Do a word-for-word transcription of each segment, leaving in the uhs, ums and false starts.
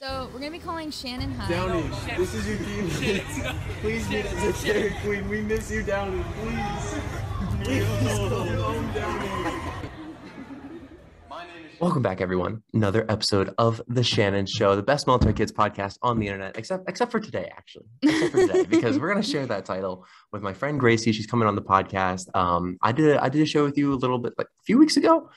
So we're gonna be calling Shannon high. Downey, oh, this is your team. Please meet us at Dairy Queen. We miss you, Downey. Please, please call home, Downey. My name is. Welcome back, everyone. Another episode of the Shannon Show, the best military kids podcast on the internet, except except for today, actually, except for today, because we're gonna share that title with my friend Gracie. She's coming on the podcast. Um, I did a, I did a show with you a little bit like a few weeks ago.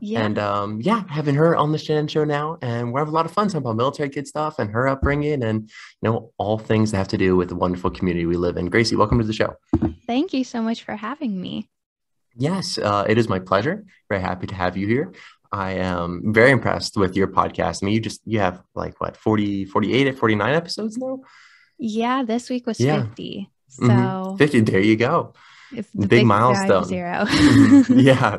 Yeah. And um, yeah, having her on the Shannon Show now, and we're having a lot of fun talking about military kid stuff and her upbringing and, you know, all things that have to do with the wonderful community we live in. Gracie, welcome to the show. Thank you so much for having me. Yes, uh, it is my pleasure. Very happy to have you here. I am very impressed with your podcast. I mean, you just, you have like what, forty, forty-eight, forty-nine episodes now? Yeah, this week was yeah. fifty. So mm-hmm. fifty, there you go. It's the big, big milestone. Zero. Yeah.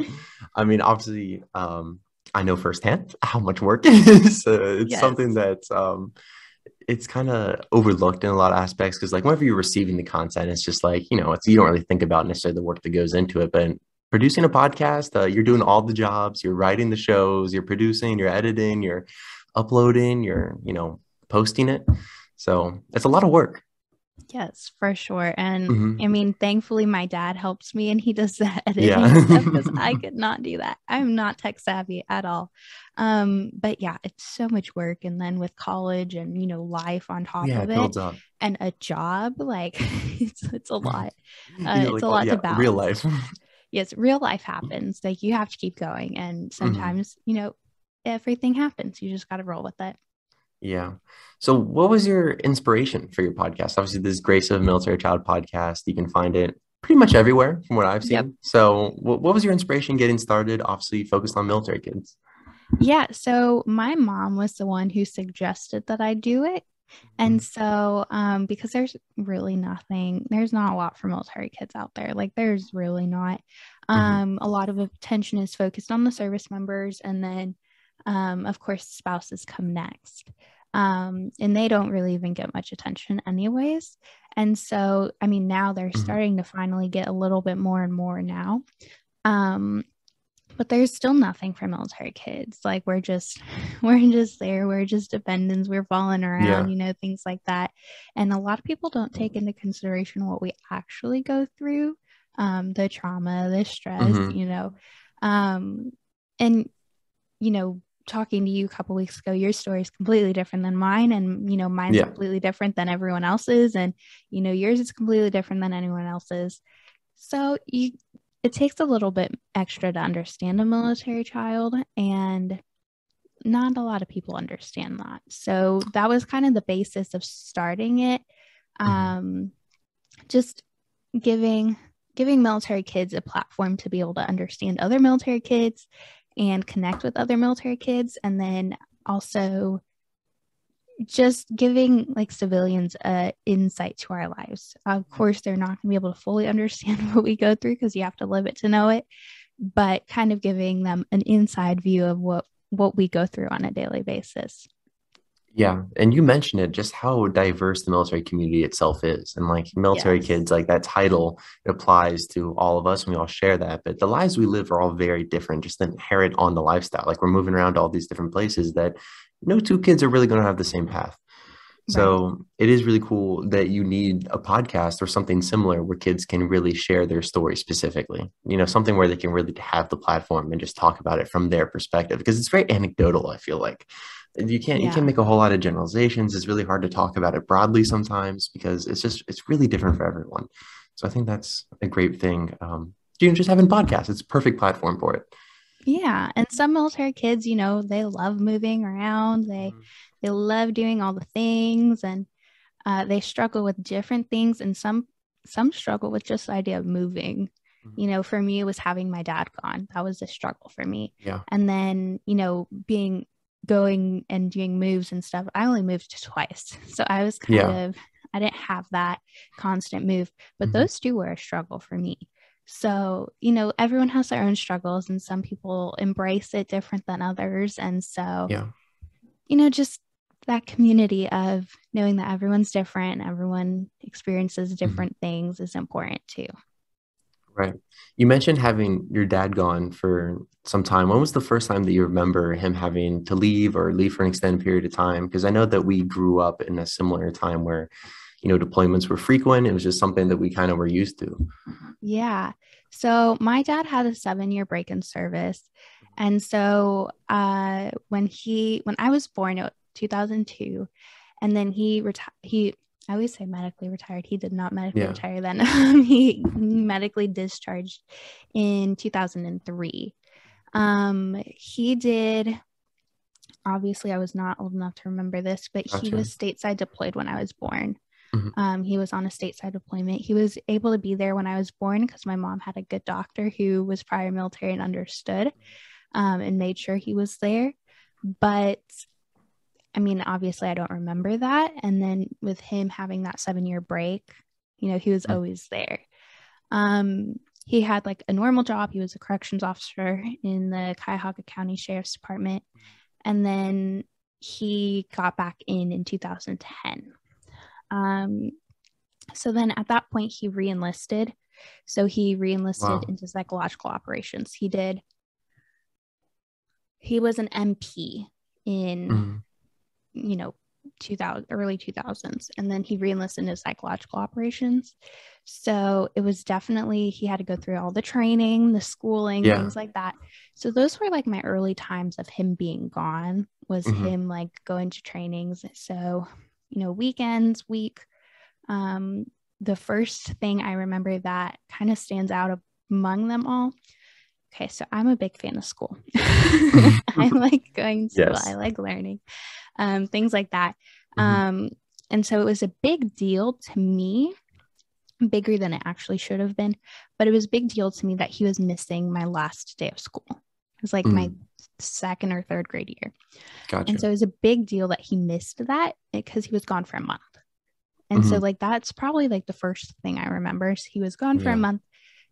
I mean, obviously, um, I know firsthand how much work it is. Uh, it's yes. something that um, it's kind of overlooked in a lot of aspects, because like whenever you're receiving the content, it's just like, you know, it's, you don't really think about necessarily the work that goes into it. But producing a podcast, uh, you're doing all the jobs, you're writing the shows, you're producing, you're editing, you're uploading, you're, you know, posting it. So it's a lot of work. Yes, for sure. And mm-hmm. I mean, thankfully, my dad helps me and he does the editing yeah. stuff, because I could not do that. I'm not tech savvy at all. Um, but yeah, it's so much work. And then with college and, you know, life on top yeah, of it, it and a job, like it's, it's a lot. Uh, it's like, a lot yeah, to balance. Real life. Yes, real life happens. Like you have to keep going. And sometimes, mm-hmm. you know, everything happens. You just got to roll with it. Yeah. So what was your inspiration for your podcast? Obviously, this Grace of a Military Child podcast, you can find it pretty much everywhere from what I've seen. Yep. So what, what was your inspiration getting started, obviously focused on military kids? Yeah. So my mom was the one who suggested that I do it. And so um, because there's really nothing, there's not a lot for military kids out there. Like there's really not. Um, mm-hmm. A lot of attention is focused on the service members, and then Um, of course, spouses come next, um, and they don't really even get much attention anyways. And so, I mean, now they're mm-hmm. starting to finally get a little bit more and more now. Um, but there's still nothing for military kids. Like we're just, we're just there. We're just dependents. We're falling around, yeah. you know, things like that. And a lot of people don't take into consideration what we actually go through, um, the trauma, the stress, mm-hmm. you know, um, and, you know, talking to you a couple weeks ago, your story is completely different than mine, and you know mine's yeah. completely different than everyone else's, and you know yours is completely different than anyone else's. So you, it takes a little bit extra to understand a military child, and not a lot of people understand that. So that was kind of the basis of starting it, um, just giving giving military kids a platform to be able to understand other military kids and connect with other military kids, and then also just giving like civilians a insight to our lives. Of course, they're not going to be able to fully understand what we go through, because you have to live it to know it, but kind of giving them an inside view of what, what we go through on a daily basis. Yeah. And you mentioned it, just how diverse the military community itself is. And like military yes. kids, like that title, it applies to all of us and we all share that. But the lives we live are all very different, just inherent on the lifestyle. Like we're moving around all these different places that no two kids are really going to have the same path. Right. So it is really cool that you need a podcast or something similar where kids can really share their story specifically, you know, something where they can really have the platform and just talk about it from their perspective, because it's very anecdotal, I feel like. You can't, yeah. you can't make a whole lot of generalizations. It's really hard to talk about it broadly sometimes, because it's just, it's really different for everyone. So I think that's a great thing. Um, you know, just having podcasts, it's a perfect platform for it. Yeah. And some military kids, you know, they love moving around. They, mm-hmm. they love doing all the things, and uh, they struggle with different things. And some, some struggle with just the idea of moving. You know, for me, it was having my dad gone. That was a struggle for me. Yeah. And then, you know, being, going and doing moves and stuff. I only moved twice, so I was kind yeah. of, I didn't have that constant move, but mm-hmm. those two were a struggle for me. So, you know, everyone has their own struggles, and some people embrace it different than others. And so, yeah. you know, just that community of knowing that everyone's different and everyone experiences different mm-hmm. things is important too. Right. You mentioned having your dad gone for some time. When was the first time that you remember him having to leave or leave for an extended period of time? Because I know that we grew up in a similar time where, you know, deployments were frequent. It was just something that we kind of were used to. Yeah. So my dad had a seven year break in service. And so uh, when he, when I was born, it was two thousand two, and then he retired, he, I always say medically retired. He did not medically yeah. retire then. He medically discharged in two thousand three. Um, he did, obviously I was not old enough to remember this, but gotcha. He was stateside deployed when I was born. Mm-hmm. Um, he was on a stateside deployment. He was able to be there when I was born because my mom had a good doctor who was prior military and understood um, and made sure he was there. But I mean, obviously I don't remember that. And then with him having that seven year break, you know, he was always there. Um, he had like a normal job. He was a corrections officer in the Cuyahoga County Sheriff's Department. And then he got back in in two thousand ten. Um, so then at that point he re-enlisted. So he re-enlisted wow. into psychological operations. He did, he was an M P in mm-hmm. you know, two thousand, early two thousands. And then he re-enlisted into psychological operations. So it was definitely, he had to go through all the training, the schooling, yeah. things like that. So those were like my early times of him being gone, was mm-hmm. him like going to trainings. So, you know, weekends, week. Um, the first thing I remember that kind of stands out among them all. Okay, so I'm a big fan of school. I like going to school. Yes. I like learning, um, things like that. Mm-hmm. Um, and so it was a big deal to me, bigger than it actually should have been, but it was a big deal to me that he was missing my last day of school. It was like mm. my second or third grade year. Gotcha. And so it was a big deal that he missed that because he was gone for a month. And mm-hmm. so like, that's probably like the first thing I remember. So he was gone yeah. for a month.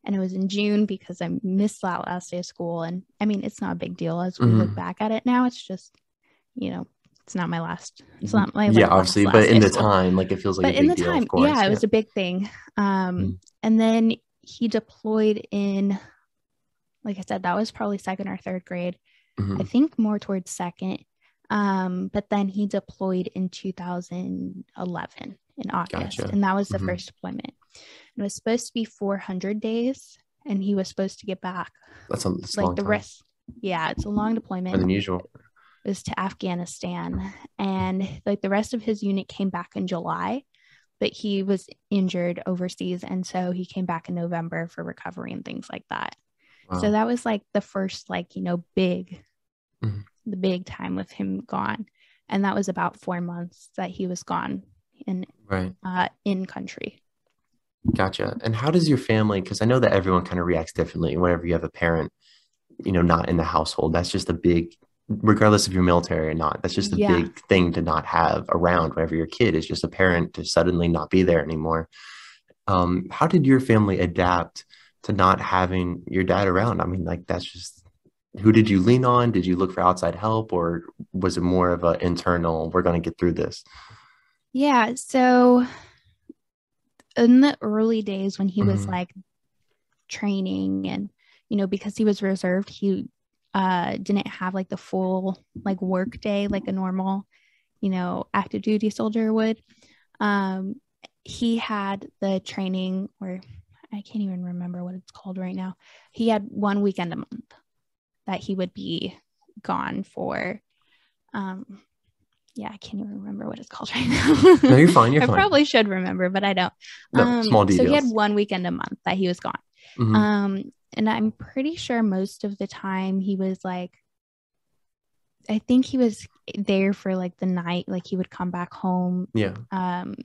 And it was in June because I missed that last day of school. And I mean, it's not a big deal as we mm-hmm. look back at it now. It's just, you know, it's not my last. It's not my yeah, last. Yeah, obviously. Last but in the time, like it feels like but a big in the deal, time, of course. Yeah, it yeah. was a big thing. Um, mm-hmm. And then he deployed in, like I said, that was probably second or third grade. Mm-hmm. I think more towards second. Um, but then he deployed in two thousand eleven in August. Gotcha. And that was the mm-hmm. first deployment. It was supposed to be four hundred days, and he was supposed to get back. That's a that's like long the time. Rest. Yeah, it's a long deployment. More than usual. It was to Afghanistan, and like the rest of his unit came back in July, but he was injured overseas, and so he came back in November for recovery and things like that. Wow. So that was like the first, like you know, big, mm-hmm. the big time with him gone, and that was about four months that he was gone in right. uh, in country. Gotcha. And how does your family, because I know that everyone kind of reacts differently whenever you have a parent, you know, not in the household. That's just a big, regardless if you're military or not, that's just a yeah. big thing to not have around whenever your kid is just a parent to suddenly not be there anymore. Um, how did your family adapt to not having your dad around? I mean, like, that's just, who did you lean on? Did you look for outside help, or was it more of an internal, we're going to get through this? Yeah. So in the early days when he was mm-hmm. like training and, you know, because he was reserved, he uh, didn't have like the full like work day, like a normal, you know, active duty soldier would. Um, he had the training, or I can't even remember what it's called right now. He had one weekend a month that he would be gone for, um, yeah, I can't even remember what it's called right now. No, you're fine. You're I fine. I probably should remember, but I don't. No, um, small details. So he had one weekend a month that he was gone. Mm-hmm. Um, and I'm pretty sure most of the time he was like, I think he was there for like the night, like he would come back home. Yeah. Um,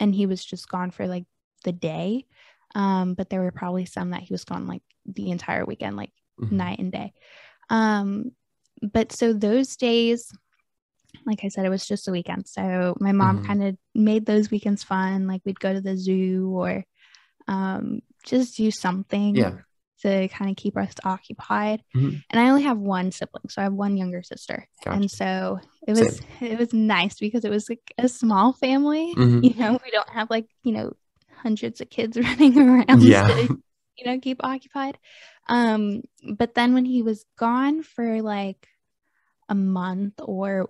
and he was just gone for like the day. Um, but there were probably some that he was gone like the entire weekend, like mm-hmm. night and day. Um, but so those days, like I said, it was just a weekend. So my mom mm-hmm. kind of made those weekends fun. Like we'd go to the zoo or um, just do something yeah. to kind of keep us occupied. Mm-hmm. And I only have one sibling. So I have one younger sister. Gotcha. And so it was, Same. it was nice because it was like a small family, mm-hmm. you know, we don't have like, you know, hundreds of kids running around yeah. to you know, keep occupied. Um, but then when he was gone for like a month or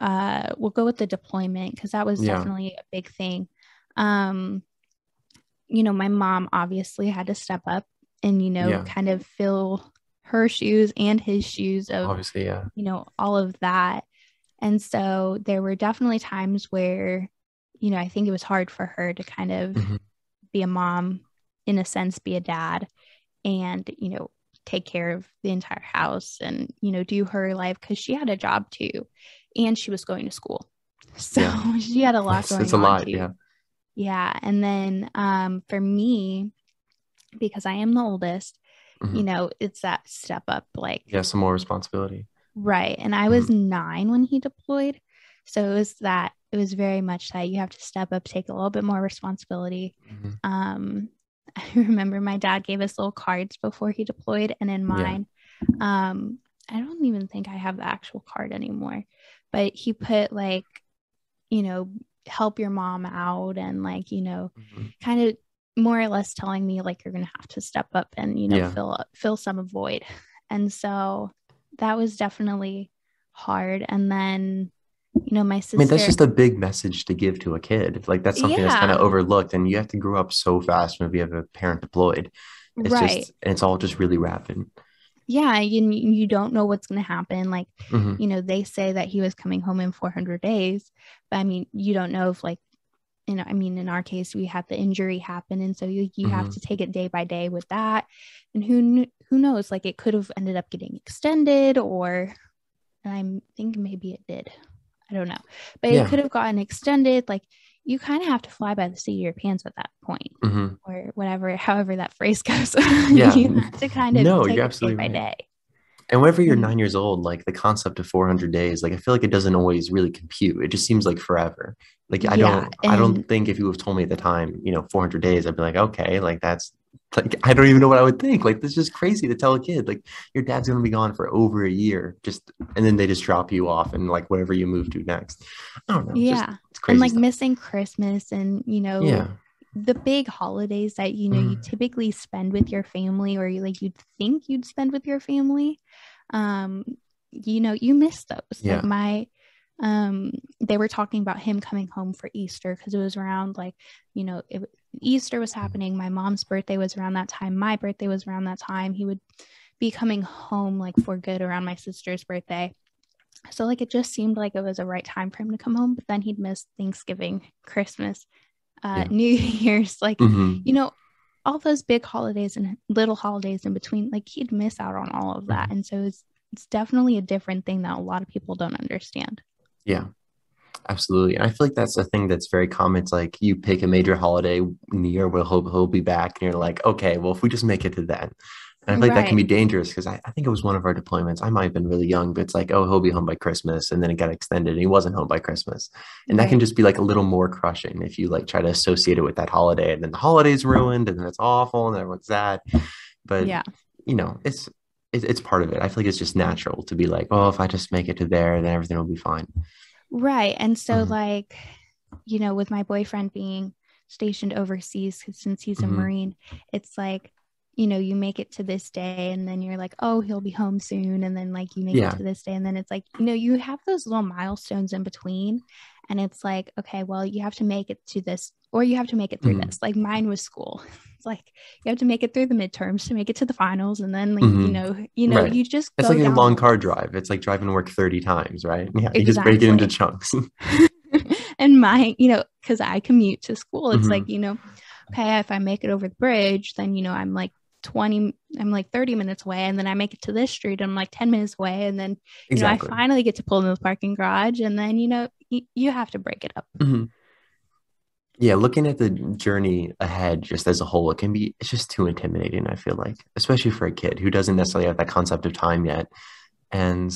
uh, we'll go with the deployment, because that was yeah. definitely a big thing. Um, you know, my mom obviously had to step up and, you know, yeah. kind of fill her shoes and his shoes of, obviously, yeah. you know, all of that. And so there were definitely times where, you know, I think it was hard for her to kind of mm-hmm. be a mom, in a sense, be a dad, and, you know, take care of the entire house and, you know, do her life, because she had a job too, and she was going to school. So yeah. she had a lot it's, going it's a on lot, too. Yeah. Yeah. And then um, for me, because I am the oldest, mm-hmm. you know, it's that step up, like, yeah, some more responsibility. Right. And I was mm-hmm. nine when he deployed. So it was that, it was very much that you have to step up, take a little bit more responsibility. Mm-hmm. Um, I remember my dad gave us little cards before he deployed, and in mine, yeah. um, I don't even think I have the actual card anymore, but he put like, you know, help your mom out, and like, you know, mm-hmm. kind of more or less telling me like, you're going to have to step up and, you know, yeah. fill up, fill some void. And so that was definitely hard. And then, you know, my sister, I mean, that's just a big message to give to a kid. Like, that's something yeah. that's kind of overlooked, and you have to grow up so fast when you have a parent deployed. It's right. just, and it's all just really rapid. Yeah. You, you don't know what's going to happen. Like, mm-hmm. you know, they say that he was coming home in four hundred days, but I mean, you don't know if like, you know, I mean, in our case, we had the injury happen. And so you, you mm-hmm. have to take it day by day with that. And who, kn- who knows, like it could have ended up getting extended, or, and I think maybe it did. I don't know, but yeah. it could have gotten extended. Like, you kind of have to fly by the seat of your pants at that point, mm-hmm. or whatever, however that phrase goes. Yeah. You have to kind of no, take you're absolutely day by right. day. And whenever you're nine years old, like the concept of four hundred days, like I feel like it doesn't always really compute. It just seems like forever. Like I yeah, don't, I don't think if you would have told me at the time, you know, four hundred days, I'd be like, okay, like that's like, I don't even know what I would think. Like, that's just crazy to tell a kid, like your dad's going to be gone for over a year, just, and then they just drop you off and like wherever you move to next. I don't know. Yeah. Just, it's crazy and like stuff. Missing Christmas and, you know, yeah. the big holidays that, you know, mm. you typically spend with your family, or you like you'd think you'd spend with your family. Um, you know, you miss those. Yeah. Like my, um, they were talking about him coming home for Easter, because it was around like, you know, it, Easter was happening. My mom's birthday was around that time. My birthday was around that time. He would be coming home like for good around my sister's birthday. So like, it just seemed like it was a right time for him to come home, but then he'd miss Thanksgiving, Christmas, Uh, yeah. New Year's, like, mm-hmm. you know, all those big holidays and little holidays in between, like he'd miss out on all of that. Mm-hmm. And so it's, it's definitely a different thing that a lot of people don't understand. Yeah, absolutely. And I feel like that's a thing that's very common. It's like you pick a major holiday in the year where he'll, he'll be back, and you're like, okay, well, if we just make it to that. And I feel like right. that can be dangerous, because I, I think it was one of our deployments. I might have been really young, but it's like, oh, he'll be home by Christmas. And then it got extended and he wasn't home by Christmas. And right. that can just be like a little more crushing if you like try to associate it with that holiday, and then the holiday's ruined, and then it's awful, and everyone's sad. But, yeah. you know, it's, it's, it's part of it. I feel like it's just natural to be like, oh, if I just make it to there, then everything will be fine. Right. And so mm-hmm. like, you know, with my boyfriend being stationed overseas, 'cause since he's a mm-hmm. Marine, it's like, you know, you make it to this day, and then you're like, oh, he'll be home soon. And then like you make yeah. it to this day. And then it's like, you know, you have those little milestones in between, and it's like, okay, well, you have to make it to this, or you have to make it through mm-hmm. this. Like mine was school. It's like, you have to make it through the midterms to make it to the finals. And then like, mm-hmm. you know, you know, right. you just, it's like down. A long car drive. It's like driving to work thirty times, right? Yeah. Exactly. You just break it into chunks. And my, you know, 'cause I commute to school. It's mm-hmm. like, you know, okay, if I make it over the bridge, then, you know, I'm like, twenty I'm like thirty minutes away, and then I make it to this street, I'm like ten minutes away, and then you exactly. know I finally get to pull into the parking garage, and then you know y- you have to break it up. Mm-hmm. Yeah, looking at the journey ahead just as a whole, it can be it's just too intimidating, I feel like, especially for a kid who doesn't necessarily have that concept of time yet. And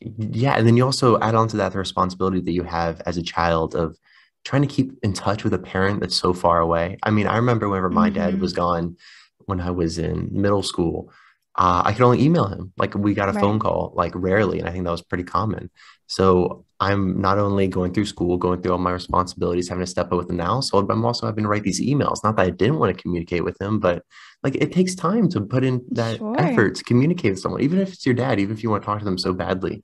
yeah, and then you also add on to that the responsibility that you have as a child of trying to keep in touch with a parent that's so far away. I mean, I remember whenever my mm-hmm. dad was gone when I was in middle school, uh, I could only email him. Like we got a right. phone call, like rarely. And I think that was pretty common. So I'm not only going through school, going through all my responsibilities, having to step up with the now household, but I'm also having to write these emails. Not that I didn't want to communicate with them, but like it takes time to put in that sure. effort to communicate with someone, even if it's your dad, even if you want to talk to them so badly.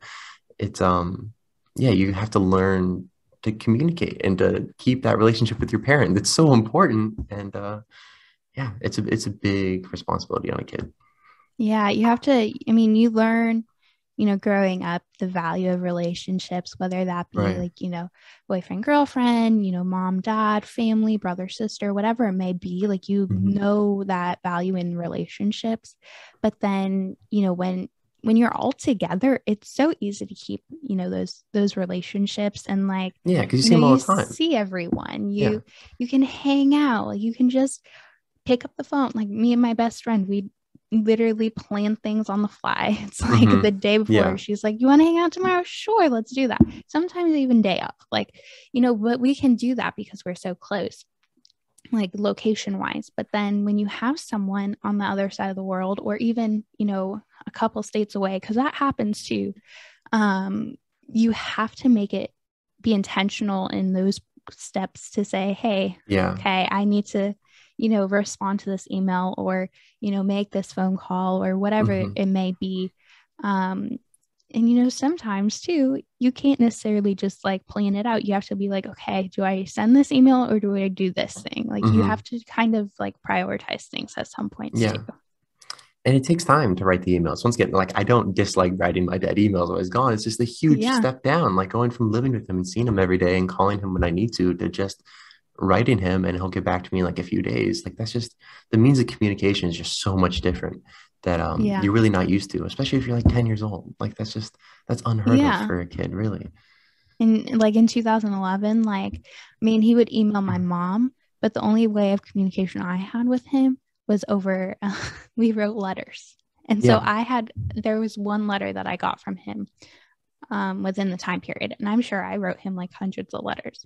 It's, um, yeah, you have to learn to communicate and to keep that relationship with your parent. That's so important. And uh, yeah, it's a, it's a big responsibility on a kid. Yeah, you have to, I mean, you learn, you know, growing up, the value of relationships, whether that be right. like, you know, boyfriend, girlfriend, you know, mom, dad, family, brother, sister, whatever it may be, like you mm-hmm. know that value in relationships. But then, you know, when, when you're all together, it's so easy to keep, you know, those, those relationships and like, yeah, because you, you see know, them all the time. You see everyone, you, yeah. you can hang out, you can just pick up the phone. Like me and my best friend, we literally plan things on the fly. It's like mm-hmm. the day before yeah. she's like, you want to hang out tomorrow? Sure, let's do that. Sometimes even day off, like, you know, but we can do that because we're so close, like location wise. But then when you have someone on the other side of the world, or even, you know, a couple states away, because that happens too, um, you have to make it be intentional in those steps to say, hey, yeah, okay, I need to, you know, respond to this email, or, you know, make this phone call, or whatever mm-hmm. it may be. Um, and, you know, sometimes too, you can't necessarily just like plan it out. You have to be like, okay, do I send this email or do I do this thing? Like mm-hmm. you have to kind of like prioritize things at some points yeah. too. And it takes time to write the emails. Once again, like I don't dislike writing my dad emails while he's gone. It's just a huge yeah. step down, like going from living with him and seeing him every day and calling him when I need to, to just writing him and he'll get back to me in like a few days. Like that's just, the means of communication is just so much different that um yeah. you're really not used to, especially if you're like ten years old. Like that's just, that's unheard yeah. of for a kid, really. And like in two thousand eleven, like, I mean, he would email my mom, but the only way of communication I had with him was over, uh, we wrote letters. And so yeah. I had, there was one letter that I got from him um, within the time period. And I'm sure I wrote him like hundreds of letters,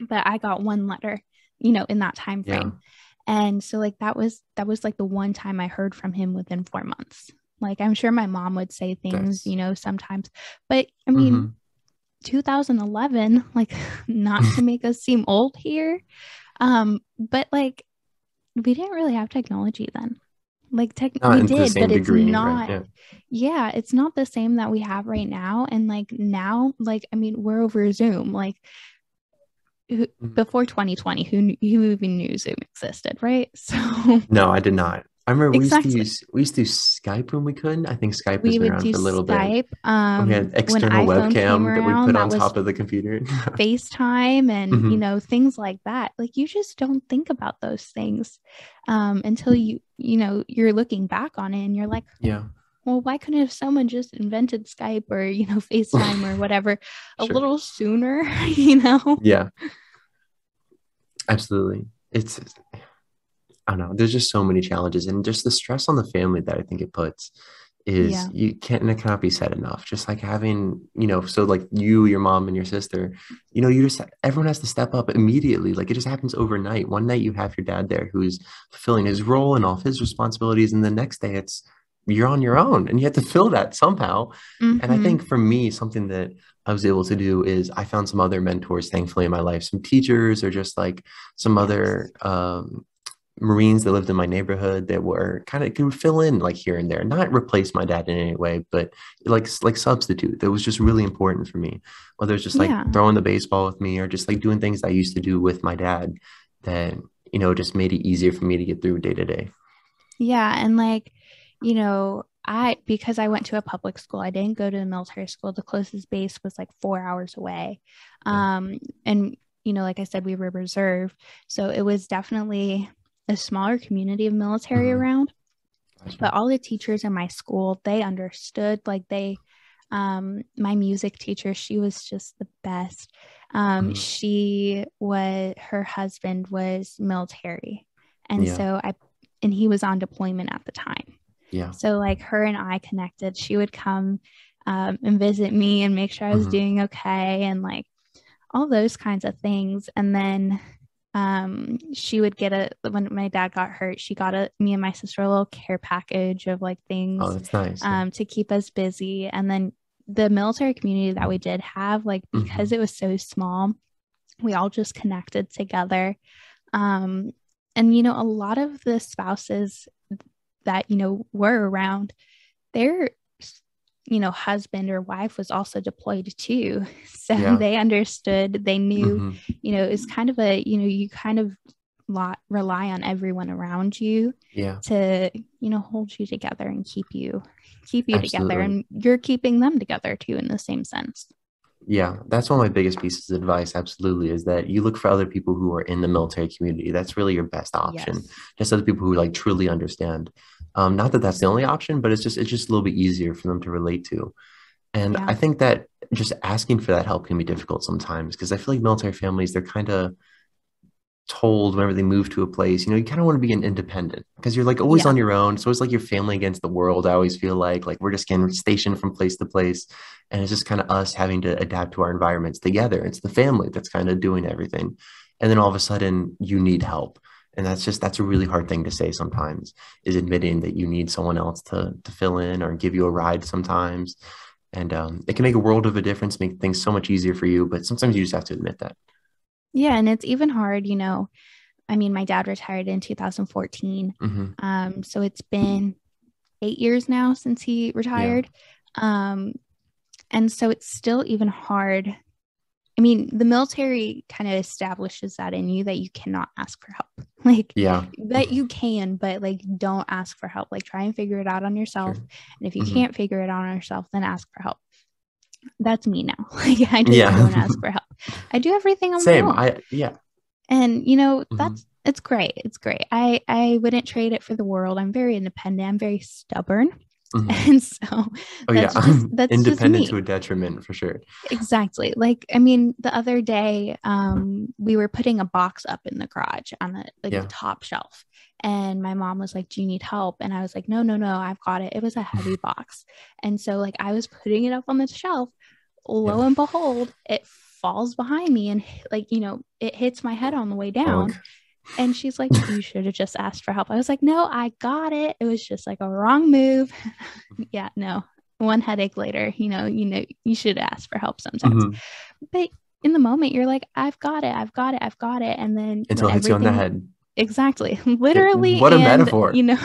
but I got one letter, you know, in that time frame. Yeah. And so like, that was, that was like the one time I heard from him within four months. Like, I'm sure my mom would say things, nice. You know, sometimes, but I mean, mm-hmm. two thousand eleven, like not to make us seem old here. Um, but like, we didn't really have technology then. Like technically did, but it's not, right? yeah. yeah, it's not the same that we have right now. And like now, like, I mean, we're over Zoom, like, who, before twenty twenty, who who even knew Zoom existed, right? So no, I did not. I remember we exactly. used to use we used to use Skype when we couldn't. I think Skype has we been around for a little Skype, bit. Um, we had external webcam around, that we put that on top of the computer. FaceTime and mm-hmm. you know, things like that. Like you just don't think about those things um, until you you know you're looking back on it and you're like, yeah. well, why couldn't have someone just invented Skype or, you know, FaceTime or whatever a sure. little sooner, you know? Yeah, absolutely. It's, I don't know. There's just so many challenges and just the stress on the family that I think it puts is yeah. you can't, and it cannot be said enough. Just like having, you know, so like you, your mom and your sister, you know, you just, everyone has to step up immediately. Like it just happens overnight. One night you have your dad there who's fulfilling his role and all of his responsibilities. And the next day it's, you're on your own and you have to fill that somehow. Mm-hmm. And I think for me, something that I was able to do is I found some other mentors, thankfully, in my life, some teachers or just like some yes. other um, Marines that lived in my neighborhood that were kind of could fill in like here and there, not replace my dad in any way, but like, like substitute. That was just really important for me. Whether it's just like yeah. throwing the baseball with me or just like doing things I used to do with my dad that, you know, just made it easier for me to get through day to day. Yeah. And like, you know, I, because I went to a public school, I didn't go to a military school. The closest base was like four hours away. Um, and, you know, like I said, we were reserve. So it was definitely a smaller community of military mm-hmm. around, but all the teachers in my school, they understood, like they, um, my music teacher, she was just the best. Um, mm-hmm. She was, her husband was military. And yeah. so I, and he was on deployment at the time. Yeah. So like her and I connected, she would come um, and visit me and make sure I was mm-hmm. doing okay. And like all those kinds of things. And then um, she would get a, when my dad got hurt, she got a, me and my sister a little care package of like things oh, that's nice. um, yeah. to keep us busy. And then the military community that we did have, like, because mm-hmm. it was so small, we all just connected together. Um, and, you know, a lot of the spouses that, you know, were around, their, you know, husband or wife was also deployed too. So yeah. they understood, they knew, mm-hmm. you know, it's kind of a, you know, you kind of lot rely on everyone around you yeah. to, you know, hold you together and keep you, keep you Absolutely. together, and you're keeping them together too, in the same sense. Yeah. That's one of my biggest pieces of advice. Absolutely. Is that you look for other people who are in the military community. That's really your best option. Yes. Just other people who like truly understand. Um, not that that's the only option, but it's just, it's just a little bit easier for them to relate to. And yeah. I think that just asking for that help can be difficult sometimes, because I feel like military families, they're kind of told whenever they move to a place, you know, you kind of want to be an independent, because you're like always yeah. on your own. So it's like your family against the world. I always feel like, like we're just getting stationed from place to place. And it's just kind of us having to adapt to our environments together. It's the family that's kind of doing everything. And then all of a sudden you need help. And that's just, that's a really hard thing to say sometimes, is admitting that you need someone else to to fill in or give you a ride sometimes. And um, it can make a world of a difference, make things so much easier for you. But sometimes you just have to admit that. Yeah. And it's even hard, you know, I mean, my dad retired in two thousand fourteen. Mm-hmm. Um, so it's been eight years now since he retired. Yeah. Um, and so it's still even hard. I mean, the military kind of establishes that in you, that you cannot ask for help. Like, yeah, that you can, but like, don't ask for help. Like, try and figure it out on yourself. Sure. And if you mm-hmm. can't figure it out on yourself, then ask for help. That's me now. Like, I just yeah. don't ask for help. I do everything on Same. my own. I, yeah. And you know, that's, mm-hmm. it's great. It's great. I, I wouldn't trade it for the world. I'm very independent. I'm very stubborn. Mm-hmm. And so oh, that's yeah. just, that's independent just to a detriment for sure. Exactly. Like, I mean, the other day, um, we were putting a box up in the garage on the, like, yeah. the top shelf. And my mom was like, do you need help? And I was like, no, no, no, I've got it. It was a heavy box. And so like, I was putting it up on the shelf, lo yeah. and behold, it falls behind me and like, you know, it hits my head on the way down. Oh, and she's like, you should have just asked for help. I was like, no, I got it. It was just like a wrong move. yeah, no. One headache later, you know, you know, you should ask for help sometimes. Mm-hmm. But in the moment, you're like, I've got it. I've got it. I've got it. And then until it hits you on the head. Exactly. Literally. What a and, metaphor. You know,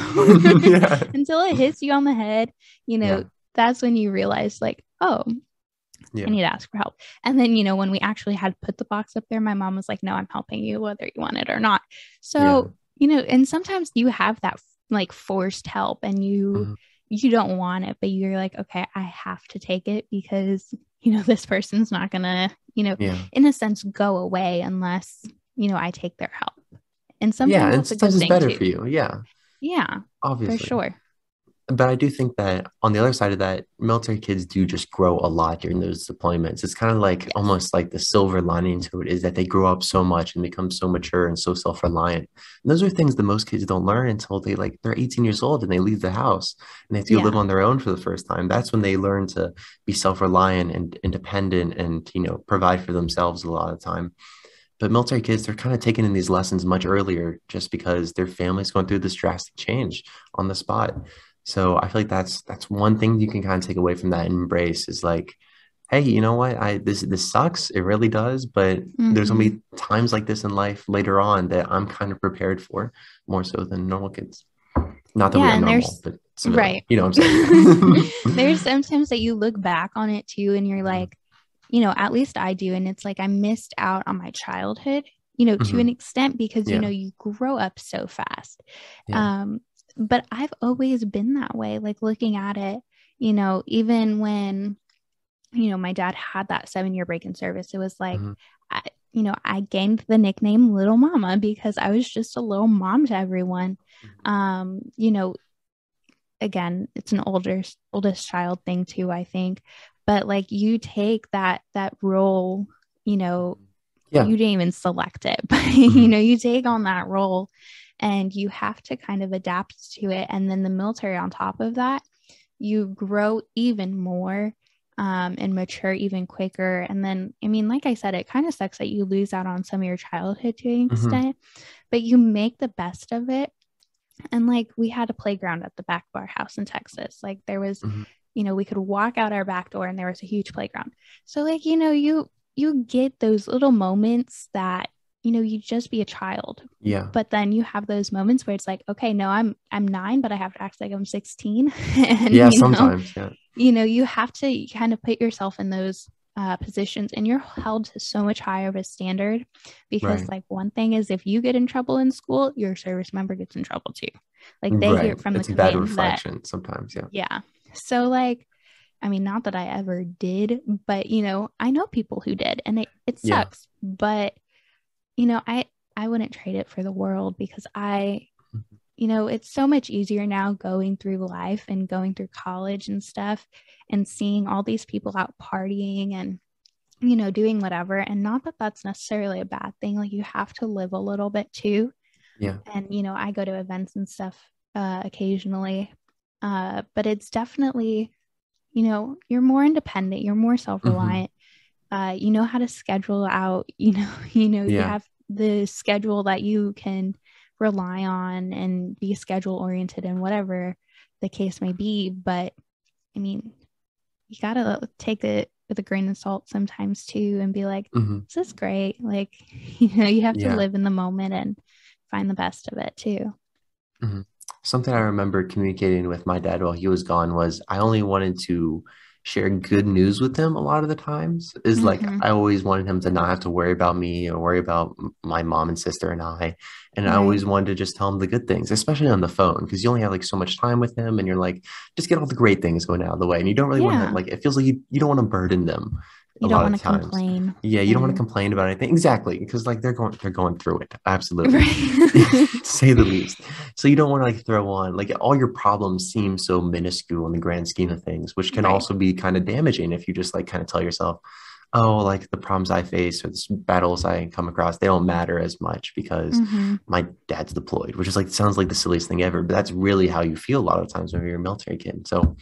yeah. until it hits you on the head, you know, yeah. that's when you realize like, oh, yeah. I need to ask for help. And then, you know, when we actually had put the box up there, my mom was like, no, I'm helping you, whether you want it or not. So, yeah. you know, and sometimes you have that like forced help and you, mm-hmm. you don't want it, but you're like, okay, I have to take it because, you know, this person's not gonna, you know, yeah. in a sense, go away unless, you you know, I take their help. And sometimes yeah, that's and sometimes it's better too. for you. Yeah. Yeah. Obviously. For sure. But I do think that on the other side of that, military kids do just grow a lot during those deployments. It's kind of like yes. almost like the silver lining to it is that they grow up so much and become so mature and so self-reliant. And those are things that most kids don't learn until they like they're eighteen years old and they leave the house and they have to yeah. live on their own for the first time. That's when they learn to be self-reliant and independent and, you know, provide for themselves a lot of the time. But military kids, they're kind of taking in these lessons much earlier just because their family's going through this drastic change on the spot. So I feel like that's that's one thing you can kind of take away from that and embrace is like, hey, you know what? I this this sucks. It really does. But mm-hmm. there's going to be times like this in life later on that I'm kind of prepared for more so than normal kids. Not that yeah, we're normal, but similar, right. you know what I'm saying? There's sometimes that you look back on it too and you're like, you know, at least I do. And it's like I missed out on my childhood, you know, mm-hmm. to an extent because, yeah. you know, you grow up so fast. Yeah. Um But I've always been that way, like looking at it, you know, even when, you know, my dad had that seven year break in service, it was like, mm-hmm. I, you know, I gained the nickname Little Mama because I was just a little mom to everyone. Um, you know, again, it's an older, oldest child thing too, I think, but like you take that, that role, you know, yeah. you didn't even select it, but mm-hmm. you know, you take on that role. And you have to kind of adapt to it. And then the military on top of that, you grow even more um, and mature even quicker. And then, I mean, like I said, it kind of sucks that you lose out on some of your childhood to an extent, mm-hmm. but you make the best of it. And like we had a playground at the back of our house in Texas. Like there was, mm-hmm. you know, we could walk out our back door and there was a huge playground. So like, you know, you, you get those little moments that, you know, you just be a child. Yeah. But then you have those moments where it's like, okay, no, I'm, I'm nine, but I have to act like I'm sixteen. And, yeah. You sometimes, know, yeah. You know, you have to kind of put yourself in those uh, positions, and you're held to so much higher of a standard because right. like one thing is if you get in trouble in school, your service member gets in trouble too. Like they right. hear it from it's the command. It's a bad reflection that, sometimes. Yeah. Yeah. So like, I mean, not that I ever did, but you know, I know people who did, and it, it sucks, yeah. but you know, I, I wouldn't trade it for the world because I, mm-hmm. you know, it's so much easier now going through life and going through college and stuff and seeing all these people out partying and, you know, doing whatever. And not that that's necessarily a bad thing. Like you have to live a little bit too. Yeah. And, you know, I go to events and stuff uh, occasionally, uh, but it's definitely, you know, you're more independent, you're more self-reliant. Mm-hmm. Uh, you know how to schedule out, you know, you know, yeah. you have the schedule that you can rely on and be schedule oriented and whatever the case may be. But I mean, you got to take it with a grain of salt sometimes too and be like, mm-hmm. this is great. Like, you know, you have yeah. to live in the moment and find the best of it too. Mm-hmm. Something I remember communicating with my dad while he was gone was I only wanted to share good news with him a lot of the times is mm-hmm. like I always wanted him to not have to worry about me or worry about my mom and sister and I and right. I always wanted to just tell him the good things, especially on the phone, because you only have like so much time with him and you're like just get all the great things going out of the way and you don't really yeah. want to like it feels like you, you don't want to burden them you a don't lot want of to times complain. Yeah you yeah. don't want to complain about anything exactly because like they're going they're going through it absolutely right. say the least. So you don't want to like throw on like all your problems seem so minuscule in the grand scheme of things, which can right. also be kind of damaging if you just like kind of tell yourself, oh, like the problems I face or the battles I come across, they don't matter as much because mm-hmm. my dad's deployed, which is like sounds like the silliest thing ever, but that's really how you feel a lot of times when you're a military kid. So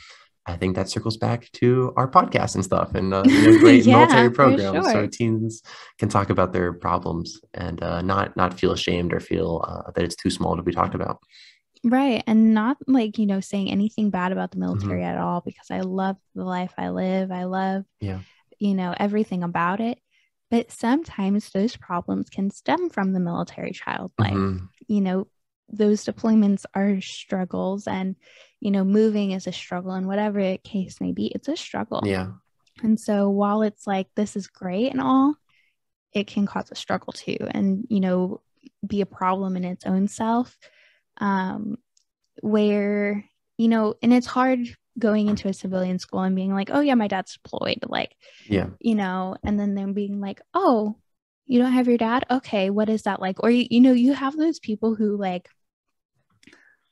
I think that circles back to our podcast and stuff and uh, you know, great yeah, military programs. Sure. So teens can talk about their problems and uh, not not feel ashamed or feel uh, that it's too small to be talked about. Right. And not like, you know, saying anything bad about the military mm-hmm. at all, because I love the life I live. I love, yeah. you know, everything about it. But sometimes those problems can stem from the military child life. Mm-hmm. You know, those deployments are struggles and, you know, moving is a struggle and whatever the case may be, it's a struggle. Yeah. And so while it's like, this is great and all, it can cause a struggle too. And, you know, be a problem in its own self, um, where, you know, and it's hard going into a civilian school and being like, oh yeah, my dad's deployed. Like, yeah, you know, and then them being like, oh, you don't have your dad. Okay. What is that like? Or, you, you know, you have those people who like,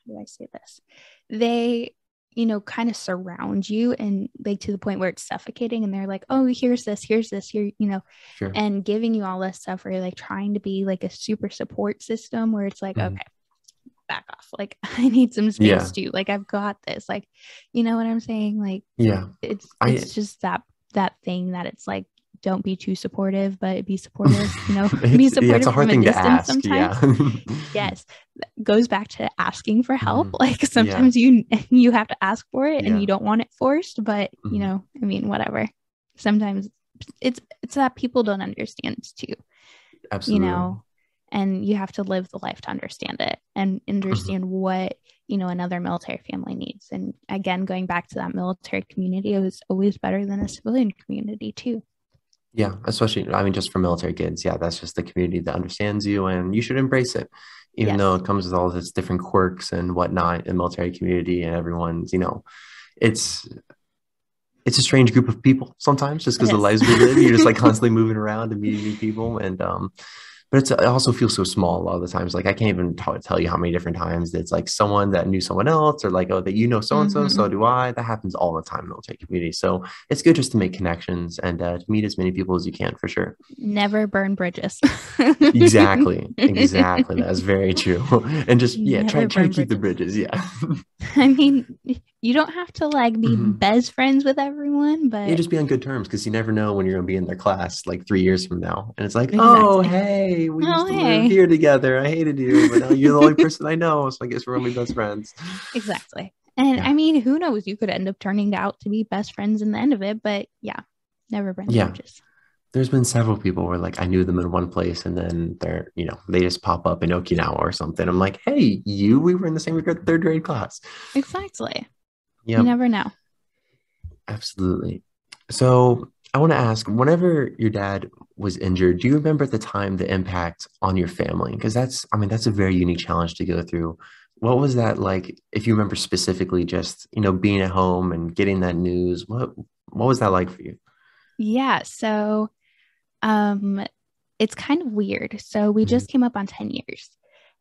do I say this? They, you know, kind of surround you and like to the point where it's suffocating and they're like, oh, here's this, here's this, here, you know, sure. and giving you all this stuff or like trying to be like a super support system where it's like, mm-hmm. okay, back off. Like I need some space yeah. too. Like I've got this, like, you know what I'm saying? Like, yeah, it's, it's I, just that, that thing that it's like, don't be too supportive, but be supportive, you know, be supportive yeah, it's a hard from a thing distance to ask, sometimes. Yeah. yes. Goes back to asking for help. Mm-hmm. Like sometimes yeah. you, you have to ask for it yeah. and you don't want it forced, but mm-hmm. you know, I mean, whatever. Sometimes it's, it's that people don't understand too, absolutely. You know, and you have to live the life to understand it and understand mm-hmm. what, you know, another military family needs. And again, going back to that military community, it was always better than a civilian community too. Yeah, especially, I mean, just for military kids. Yeah, that's just the community that understands you and you should embrace it, even yes. though it comes with all of its different quirks and whatnot in the military community and everyone's, you know, it's, it's a strange group of people sometimes just because the lives we live, you're just like constantly moving around and meeting new people. And, um, but it's, it also feels so small a lot of the times. Like I can't even t- tell you how many different times it's like someone that knew someone else or like, oh, that you know so-and-so, mm-hmm. so do I. That happens all the time in the military community. So it's good just to make connections and uh, to meet as many people as you can for sure. Never burn bridges. exactly. Exactly. That's very true. And just, yeah, Never try, try to keep bridges. the bridges. Yeah. I mean, you don't have to like be mm-hmm. best friends with everyone, but. You just be on good terms because you never know when you're going to be in their class like three years from now. And it's like, exactly. oh, hey. we oh, used to hey. live here together. I hated you, but now you're the only person I know, so I guess we're only best friends. Exactly. And yeah. I mean, who knows? You could end up turning out to be best friends in the end of it. But yeah, never been yeah. conscious. There's been several people where like I knew them in one place and then they're, you know, they just pop up in Okinawa or something. I'm like, hey, you, we were in the same third grade class. Exactly. Yep. You never know. Absolutely. So I want to ask, whenever your dad was injured, do you remember at the time the impact on your family? Because that's, I mean, that's a very unique challenge to go through. What was that like, if you remember specifically just, you know, being at home and getting that news? What, what was that like for you? Yeah. So Um, it's kind of weird. So we just came up on ten years.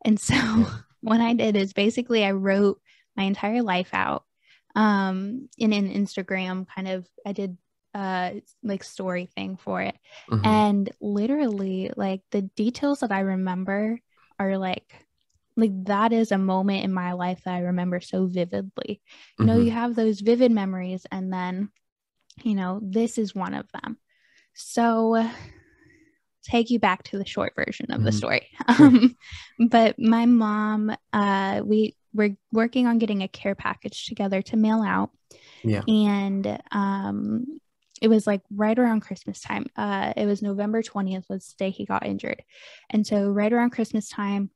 And so what I did is basically I wrote my entire life out, um, in an Instagram kind of, I did, uh, like story thing for it. Mm-hmm. And literally like the details that I remember are like, like that is a moment in my life that I remember so vividly. You know, mm-hmm. you have those vivid memories and then, you know, this is one of them. So take you back to the short version of mm-hmm. the story. Um, but my mom, uh, we were working on getting a care package together to mail out. Yeah. And um, it was like right around Christmas time. Uh, it was November twentieth was the day he got injured. And so right around Christmas time,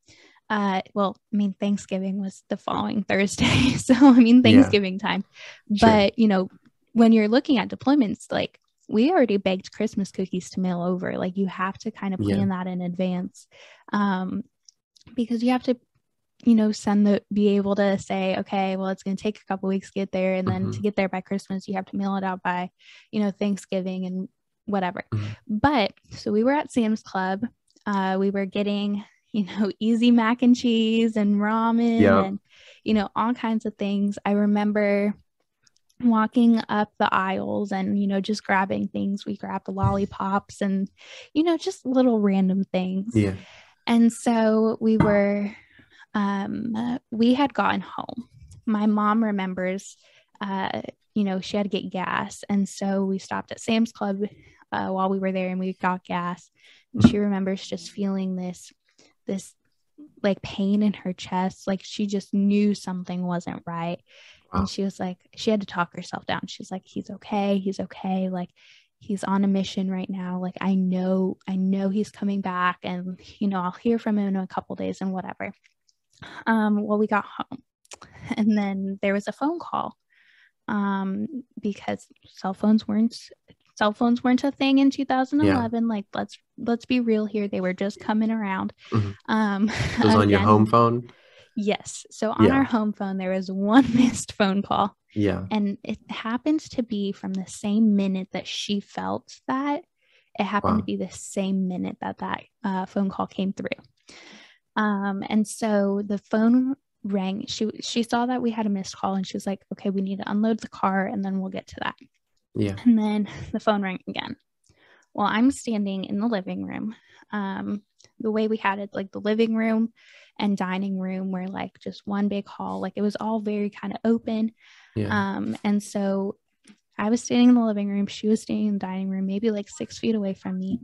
uh, well, I mean, Thanksgiving was the following Thursday. So, I mean, Thanksgiving yeah. time. Sure. But, you know, when you're looking at deployments, like, we already baked Christmas cookies to mail over. Like you have to kind of plan yeah. that in advance, um, because you have to, you know, send the, be able to say, okay, well, it's going to take a couple weeks to get there. And then mm-hmm. to get there by Christmas, you have to mail it out by, you know, Thanksgiving and whatever. Mm-hmm. But so we were at Sam's Club. Uh, we were getting, you know, easy mac and cheese and ramen yep. and, you know, all kinds of things. I remember walking up the aisles and, you know, just grabbing things. We grabbed lollipops and, you know, just little random things. Yeah. And so we were, um, we had gotten home. My mom remembers, uh, you know, she had to get gas. And so we stopped at Sam's Club uh, while we were there and we got gas. And she remembers just feeling this, this like pain in her chest. Like she just knew something wasn't right. And she was like, she had to talk herself down. She's like, he's okay. He's okay. Like he's on a mission right now. Like I know, I know he's coming back and, you know, I'll hear from him in a couple days and whatever. Um, well, we got home and then there was a phone call, um, because cell phones weren't, cell phones weren't a thing in two thousand eleven. Yeah. Like let's, let's be real here. They were just coming around. Mm-hmm. Um, it was on your home phone. Yes. So on yeah. our home phone, there was one missed phone call. Yeah. And it happened to be from the same minute that she felt that. It happened wow. to be the same minute that that uh, phone call came through. Um, and so the phone rang. She she saw that we had a missed call and she was like, okay, we need to unload the car and then we'll get to that. Yeah. And then the phone rang again. Well, I'm standing in the living room. Um, the way we had it, like the living room and dining room were like just one big hall. Like it was all very kind of open. Yeah. Um, and so I was standing in the living room. She was standing in the dining room, maybe like six feet away from me.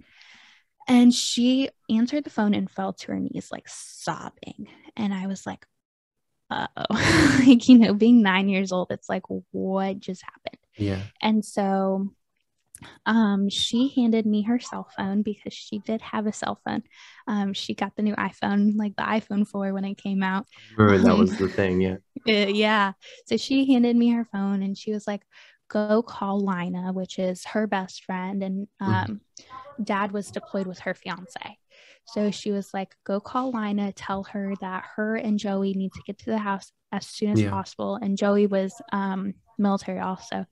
And she answered the phone and fell to her knees, like sobbing. And I was like, uh-oh, like, you know, being nine years old, it's like, what just happened? Yeah. And so um she handed me her cell phone because she did have a cell phone. Um she got the new iPhone, like the iPhone four when it came out. Remember, um, that was the thing. Yeah. Uh, yeah. So she handed me her phone and she was like, go call Lina, which is her best friend, and um mm-hmm. dad was deployed with her fiance. So she was like, go call Lina, tell her that her and Joey need to get to the house as soon as yeah. possible. And Joey was um military also.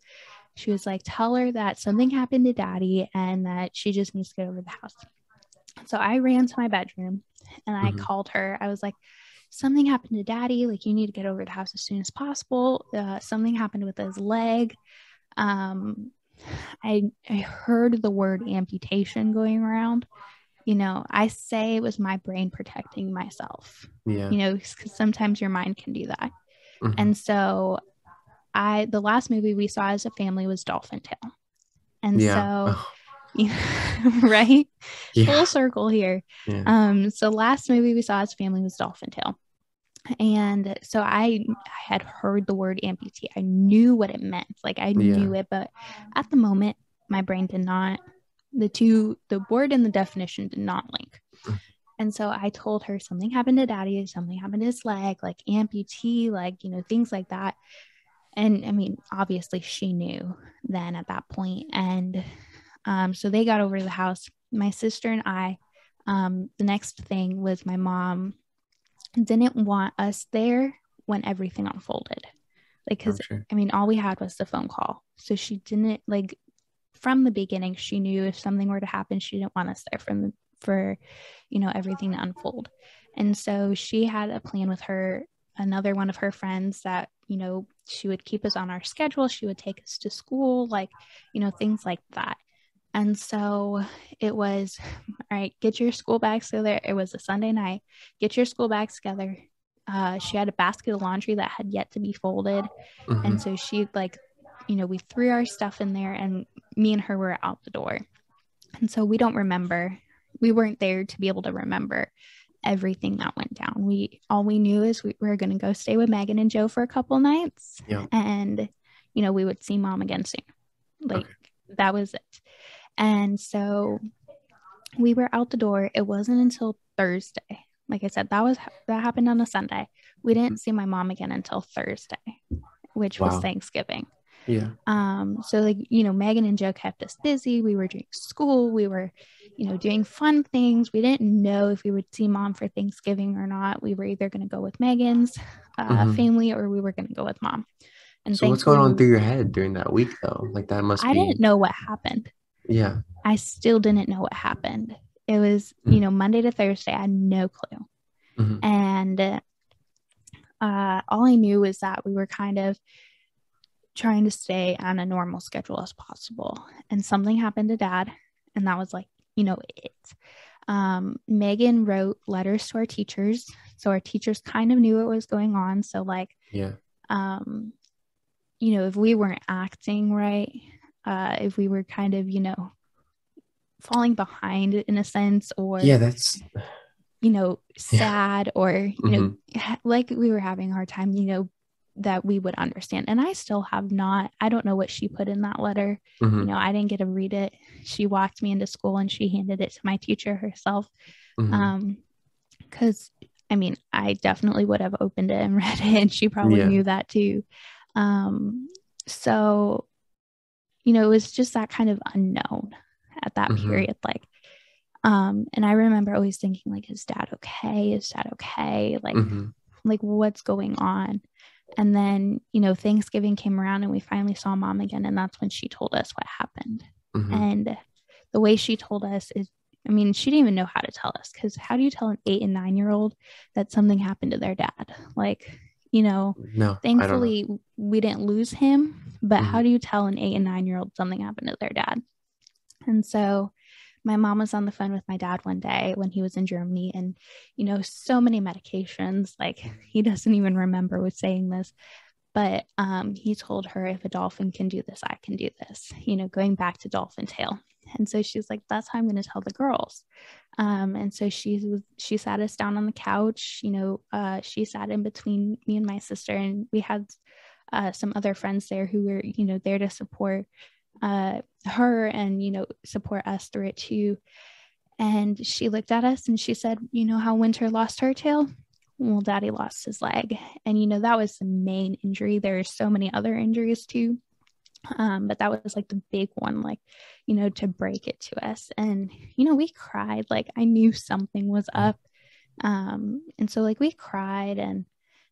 She was like, tell her that something happened to daddy and that she just needs to get over to the house. So I ran to my bedroom and I mm-hmm. called her. I was like, something happened to daddy. Like, you need to get over to the house as soon as possible. Uh, something happened with his leg. Um, I, I heard the word amputation going around. You know, I say it was my brain protecting myself. Yeah. You know, because sometimes your mind can do that. Mm-hmm. And so I, the last movie we saw as a family was Dolphin Tale. And yeah. so, you know, right? Yeah. Full circle here. Yeah. Um, so last movie we saw as a family was Dolphin Tale. And so I had heard the word amputee. I knew what it meant. Like I yeah. knew it, but at the moment, my brain did not, the two, the word and the definition did not link. And so I told her something happened to daddy, something happened to his leg, like amputee, like, you know, things like that. And I mean, obviously she knew then at that point. And um, so they got over to the house, my sister and I. Um, the next thing was my mom didn't want us there when everything unfolded. Like, cause okay. I mean, all we had was the phone call. So she didn't like from the beginning, she knew if something were to happen, she didn't want us there from the, for, you know, everything to unfold. And so she had a plan with her, another one of her friends that, you know, she would keep us on our schedule. She would take us to school, like, you know, things like that. And so it was, all right, get your school bags together. It was a Sunday night. Get your school bags together. Uh, she had a basket of laundry that had yet to be folded. Mm-hmm. And so she like, you know, we threw our stuff in there and me and her were out the door. And so we don't remember. We weren't there to be able to remember everything that went down. We, all we knew is we were going to go stay with Megan and Joe for a couple nights. Yeah. And, you know, we would see mom again soon. Like okay. that was it. And so we were out the door. It wasn't until Thursday. Like I said, that was, that happened on a Sunday. We didn't see my mom again until Thursday, which wow. was Thanksgiving. Yeah. Um, so like, you know, Megan and Joe kept us busy. We were doing school. We were, you know, doing fun things. We didn't know if we would see mom for Thanksgiving or not. We were either going to go with Megan's uh, mm-hmm. family or we were going to go with mom. And so what's going on through your head during that week though? Like that must be. I didn't know what happened. Yeah. I still didn't know what happened. It was, mm-hmm. you know, Monday to Thursday. I had no clue. Mm-hmm. And uh, all I knew was that we were kind of trying to stay on a normal schedule as possible. And something happened to dad. And that was like, you know, it. Um, Megan wrote letters to our teachers. So our teachers kind of knew what was going on. So like, yeah. um, you know, if we weren't acting right, Uh, if we were kind of, you know, falling behind in a sense or, yeah, that's, you know, sad yeah. or, you mm-hmm. know, ha- like we were having a hard time, you know, that we would understand. And I still have not, I don't know what she put in that letter. Mm-hmm. You know, I didn't get to read it. She walked me into school and she handed it to my teacher herself. Mm-hmm. Um, 'cause I mean, I definitely would have opened it and read it and she probably yeah. knew that too. Um, so you know, it was just that kind of unknown at that mm-hmm. period. Like, um, and I remember always thinking like, is dad okay? Is dad okay? Like, mm-hmm. like what's going on? And then, you know, Thanksgiving came around and we finally saw mom again. And that's when she told us what happened. Mm-hmm. And the way she told us is, I mean, she didn't even know how to tell us because how do you tell an eight and nine year old that something happened to their dad? Like, you know, no, thankfully know. we didn't lose him, but mm-hmm. how do you tell an eight and nine year old something happened to their dad? And so my mom was on the phone with my dad one day when he was in Germany and, you know, so many medications, like he doesn't even remember was saying this, but um, he told her if a dolphin can do this, I can do this, you know, going back to Dolphin Tale. And so she's like, that's how I'm going to tell the girls. Um, and so she was, she sat us down on the couch, you know, uh, she sat in between me and my sister and we had, uh, some other friends there who were, you know, there to support, uh, her and, you know, support us through it too. And she looked at us and she said, you know how Winter lost her tail? Well, daddy lost his leg. And, you know, that was the main injury. There are so many other injuries too. Um, but that was like the big one, like, you know, to break it to us. And, you know, we cried, like I knew something was up. Um, and so like we cried and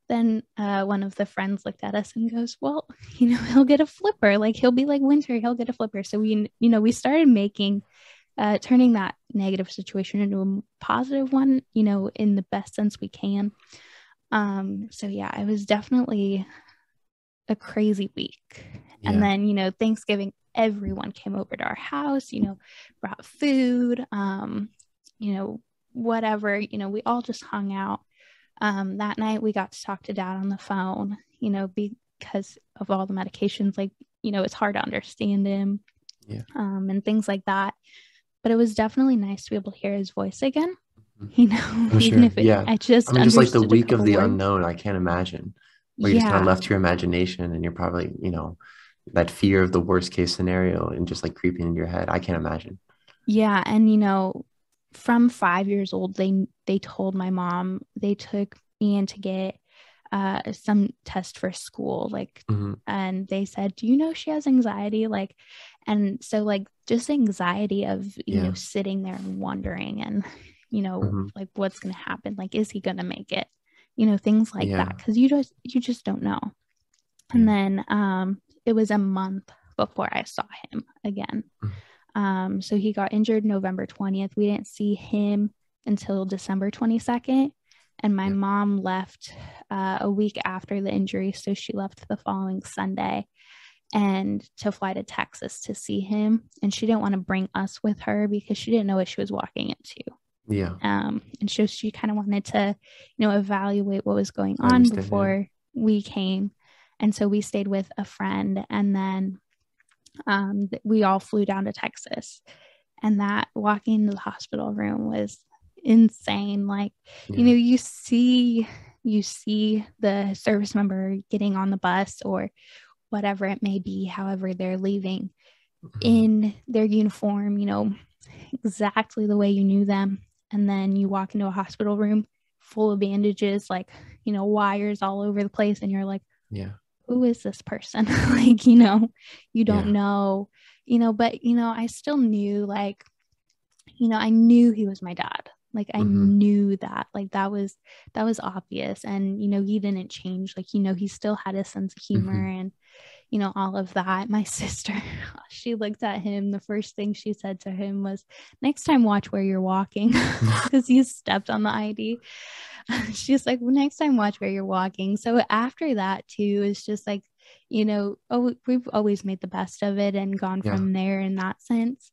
then, uh, one of the friends looked at us and goes, well, you know, he'll get a flipper, like he'll be like Winter, he'll get a flipper. So we, you know, we started making, uh, turning that negative situation into a positive one, you know, in the best sense we can. Um, so yeah, it was definitely a crazy week. Yeah. And then, you know, Thanksgiving, everyone came over to our house, you know, brought food, um, you know, whatever, you know, we all just hung out. Um, that night we got to talk to dad on the phone, you know, because of all the medications, like, you know, it's hard to understand him yeah. um, and things like that. But it was definitely nice to be able to hear his voice again. you know, I'm even sure. if it, yeah. I just, I mean, just like the week of the unknown, I can't imagine. Where you're yeah. just kind of left to your imagination, and you're probably, you know, that fear of the worst case scenario and just like creeping in your head. I can't imagine. Yeah. And, you know, from five years old, they, they told my mom, they took me in to get uh, some test for school. Like, mm-hmm. and they said, do you know, she has anxiety? Like, and so like just anxiety of, you yeah. know, sitting there and wondering and, you know, mm-hmm. like what's going to happen? Like, is he going to make it? You know, things like yeah. that. Cause you just, you just don't know. And yeah. then um, it was a month before I saw him again. Mm-hmm. Um, so he got injured November twentieth. We didn't see him until December twenty-second. And my yeah. mom left uh, a week after the injury. So she left the following Sunday and to fly to Texas to see him. And she didn't want to bring us with her because she didn't know what she was walking into. Yeah. Um, and so she kind of wanted to, you know, evaluate what was going on before yeah. we came. And so we stayed with a friend, and then um, we all flew down to Texas, and that walking into the hospital room was insane. Like, yeah. you know, you see, you see the service member getting on the bus or whatever it may be, however they're leaving mm-hmm. in their uniform, you know, exactly the way you knew them. And then you walk into a hospital room full of bandages, like, you know, wires all over the place. And you're like, yeah, who is this person? Like, you know, you don't yeah. know, you know, but, you know, I still knew, like, you know, I knew he was my dad. Like, I mm-hmm. knew that, like, that was, that was obvious. And, you know, he didn't change. Like, you know, he still had a sense of humor mm-hmm. and, you know, all of that. My sister, she looked at him. The first thing she said to him was, next time, watch where you're walking, because he stepped on the I D. She's like, well, next time, watch where you're walking. So after that, too, it's just like, you know, oh, we've always made the best of it and gone yeah. from there in that sense.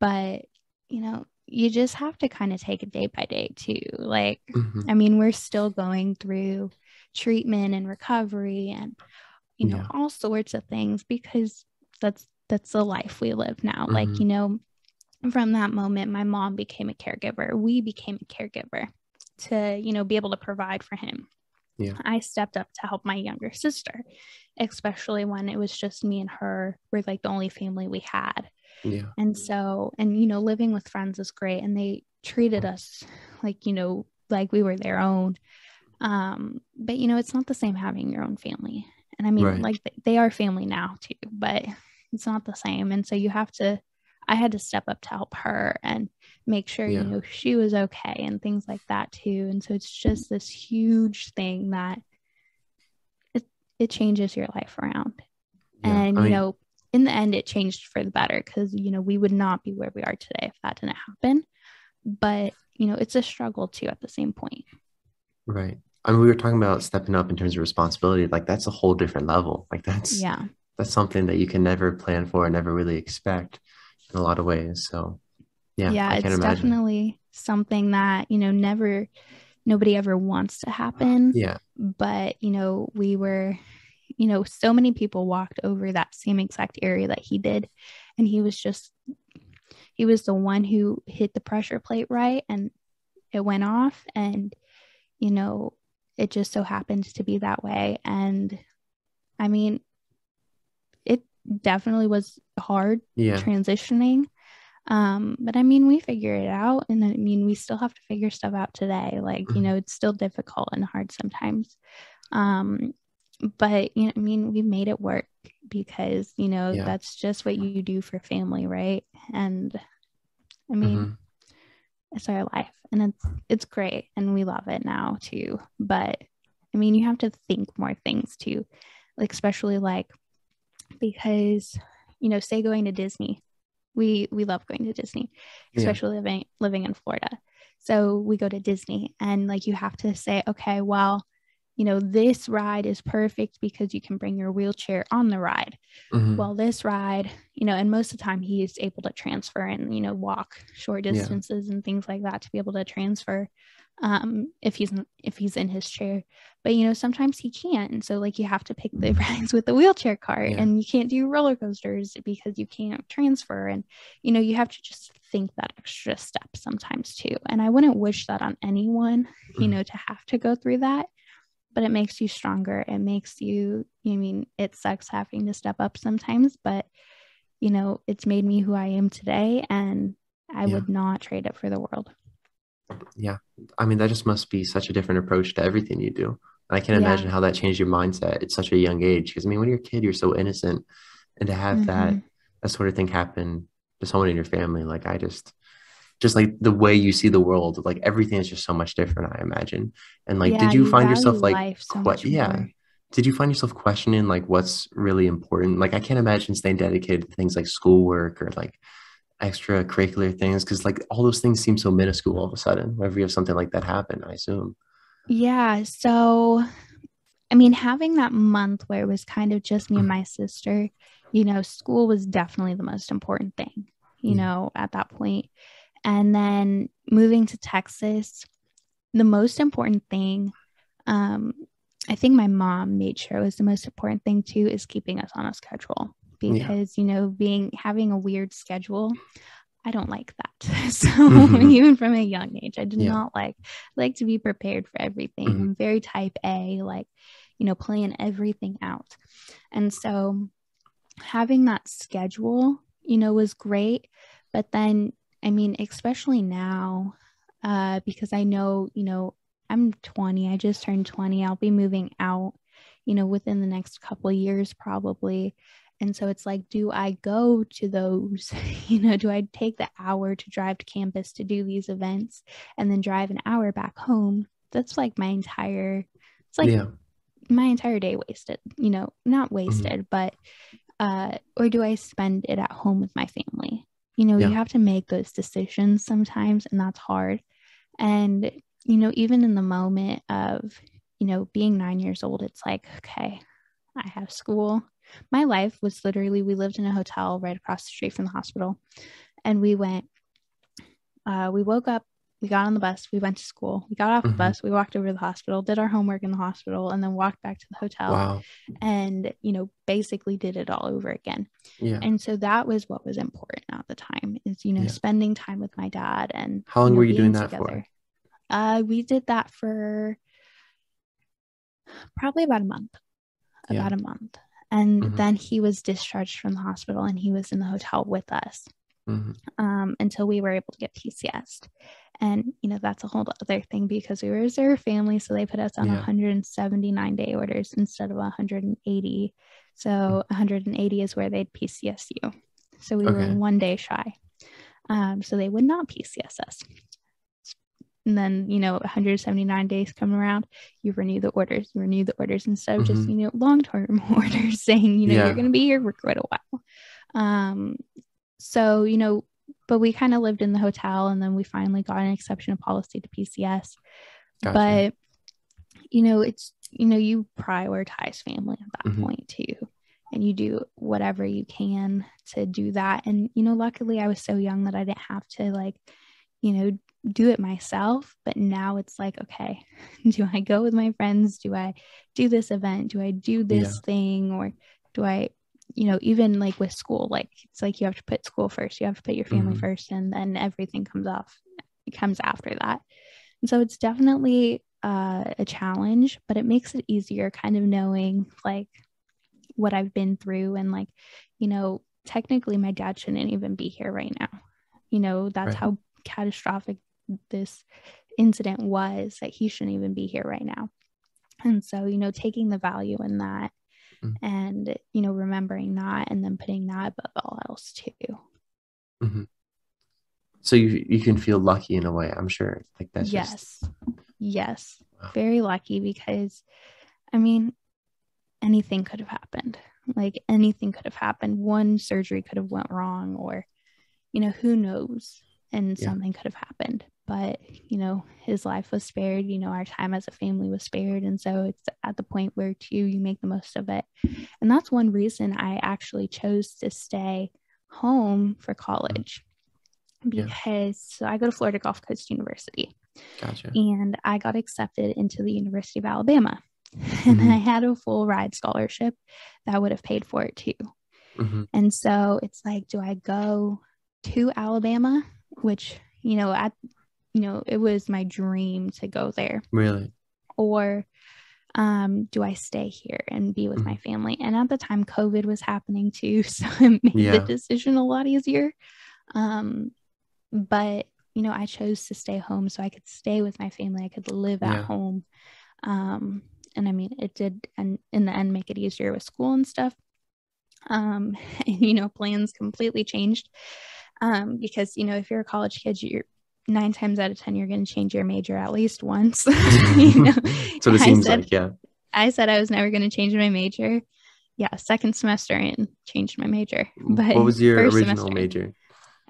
But, you know, you just have to kind of take it day by day, too. Like, mm-hmm. I mean, we're still going through treatment and recovery and you know, yeah. all sorts of things, because that's, that's the life we live now. Mm-hmm. Like, you know, from that moment, my mom became a caregiver. We became a caregiver to, you know, be able to provide for him. Yeah. I stepped up to help my younger sister, especially when it was just me and her were like the only family we had. Yeah. And so, and, you know, living with friends is great. And they treated mm-hmm. us like, you know, like we were their own. Um, but you know, it's not the same having your own family. And I mean, right. like they are family now too, but it's not the same. And so you have to, I had to step up to help her and make sure, yeah. you know, she was okay and things like that too. And so it's just this huge thing that it, it changes your life around. Yeah. And, I you mean, know, in the end, it changed for the better because, you know, we would not be where we are today if that didn't happen. But, you know, it's a struggle too at the same point. Right. I mean, we were talking about stepping up in terms of responsibility. Like that's a whole different level. Like that's, yeah, that's something that you can never plan for and never really expect in a lot of ways. So yeah, yeah, I can't imagine. It's definitely something that, you know, never, nobody ever wants to happen. Yeah. But, you know, we were, you know, so many people walked over that same exact area that he did. And he was just, he was the one who hit the pressure plate right. And it went off and, you know, it just so happened to be that way. And I mean, it definitely was hard yeah. transitioning. Um, but I mean, we figured it out. And I mean, we still have to figure stuff out today. Like, you know, it's still difficult and hard sometimes. Um, but, you know, I mean, we made it work because, you know, yeah. that's just what you do for family, right? And I mean, mm-hmm. it's our life and it's, it's great. And we love it now too. But I mean, you have to think more things too, like, especially like, because, you know, say going to Disney, we, we love going to Disney, especially yeah. living, living in Florida. So we go to Disney and like, you have to say, okay, well, you know, this ride is perfect because you can bring your wheelchair on the ride. Mm-hmm. Well, this ride, you know, and most of the time he is able to transfer and, you know, walk short distances yeah. and things like that to be able to transfer um, if he's, if he's in his chair, but, you know, sometimes he can't. And so like, you have to pick the rides with the wheelchair cart yeah. and you can't do roller coasters because you can't transfer. And, you know, you have to just think that extra step sometimes too. And I wouldn't wish that on anyone, mm-hmm. you know, to have to go through that, but it makes you stronger. It makes you, I mean, it sucks having to step up sometimes, but you know, it's made me who I am today, and I yeah. would not trade it for the world. Yeah. I mean, that just must be such a different approach to everything you do. I can't yeah. imagine how that changed your mindset at such a young age. Cause I mean, when you're a kid, you're so innocent, and to have mm-hmm. that, that sort of thing happen to someone in your family, like I just, just like the way you see the world, like everything is just so much different, I imagine. And like, yeah, did you, you find yourself like, so que- yeah. did you find yourself questioning like what's really important? Like, I can't imagine staying dedicated to things like schoolwork or like extracurricular things, because like all those things seem so minuscule all of a sudden whenever you have something like that happen, I assume. Yeah. So, I mean, having that month where it was kind of just me and my sister, you know, school was definitely the most important thing, you yeah. know, at that point. And then moving to Texas, the most important thing, um, I think my mom made sure it was the most important thing too, is keeping us on a schedule. Because, yeah. you know, being, having a weird schedule, I don't like that. So mm-hmm. even from a young age, I did yeah. not like, like to be prepared for everything. Mm-hmm. I'm very type A, like, you know, plan everything out. And so having that schedule, you know, was great. But then, I mean, especially now, uh, because I know, you know, I'm twenty, I just turned twenty. I'll be moving out, you know, within the next couple of years, probably. And so it's like, do I go to those, you know, do I take the hour to drive to campus to do these events and then drive an hour back home? That's like my entire, it's like yeah. my entire day wasted, you know, not wasted, mm-hmm. but, uh, or do I spend it at home with my family? You know, yeah. you have to make those decisions sometimes, and that's hard. And, you know, even in the moment of, you know, being nine years old, it's like, okay, I have school. My life was literally, we lived in a hotel right across the street from the hospital, and we went, uh, we woke up, we got on the bus, we went to school, we got off mm-hmm. the bus, we walked over to the hospital, did our homework in the hospital, and then walked back to the hotel wow. and, you know, basically did it all over again. Yeah. And so that was what was important at the time, is, you know, yeah. spending time with my dad. And how long you know, were you doing that together. for? Uh, we did that for probably about a month, about yeah. a month. And mm-hmm. then he was discharged from the hospital, and he was in the hotel with us mm-hmm. um, until we were able to get P C S. And, you know, that's a whole other thing, because we were a reserve family. So they put us on yeah. one hundred seventy-nine day orders instead of one hundred eighty. So mm-hmm. one hundred eighty is where they'd P C S you. So we okay. were one day shy. Um, so they would not P C S us. And then, you know, one hundred seventy-nine days come around, you renew the orders, you renew the orders instead of mm-hmm. just, you know, long-term orders saying, you know, yeah. you're going to be here for quite a while. Um, so, you know, but we kind of lived in the hotel, and then we finally got an exception of policy to P C S. Gotcha. But, you know, it's, you know, you prioritize family at that mm-hmm. point too. And you do whatever you can to do that. And, you know, luckily I was so young that I didn't have to, like, you know, do it myself. But now it's like, okay, do I go with my friends? Do I do this event? Do I do this yeah. thing? Or do I, you know, even like with school, like it's like you have to put school first, you have to put your family mm-hmm. first, and then everything comes off, it comes after that. And so it's definitely uh, a challenge, but it makes it easier kind of knowing like what I've been through. And like, you know, technically my dad shouldn't even be here right now. You know, that's right. how catastrophic this incident was, that he shouldn't even be here right now. And so, you know, taking the value in that mm-hmm. and, you know, remembering that, and then putting that above all else too. Mm-hmm. So you you can feel lucky in a way, I'm sure. Like that's yes. just... Yes. Wow. Very lucky, because I mean, anything could have happened. Like anything could have happened. One surgery could have went wrong, or, you know, who knows? And yeah. something could have happened. but, you know, his life was spared, you know, our time as a family was spared. And so it's at the point where too, you make the most of it. And that's one reason I actually chose to stay home for college, because yeah. so I go to Florida Gulf Coast University. Gotcha. And I got accepted into the University of Alabama. Mm-hmm. And I had a full ride scholarship that would have paid for it too. Mm-hmm. And so it's like, do I go to Alabama, which, you know, at, you know, it was my dream to go there. Really? Or um, do I stay here and be with mm-hmm. my family? And at the time, COVID was happening too. So it made yeah. the decision a lot easier. Um, but, you know, I chose to stay home so I could stay with my family. I could live at yeah. home. Um, and I mean, it did, and in the end, make it easier with school and stuff. Um, and, you know, plans completely changed. Um, because, you know, if you're a college kid, you're nine times out of ten, you're going to change your major at least once. You know, so it seems said, like, yeah. I said I was never going to change my major. Yeah, second semester in, changed my major. But what was your original semester, major?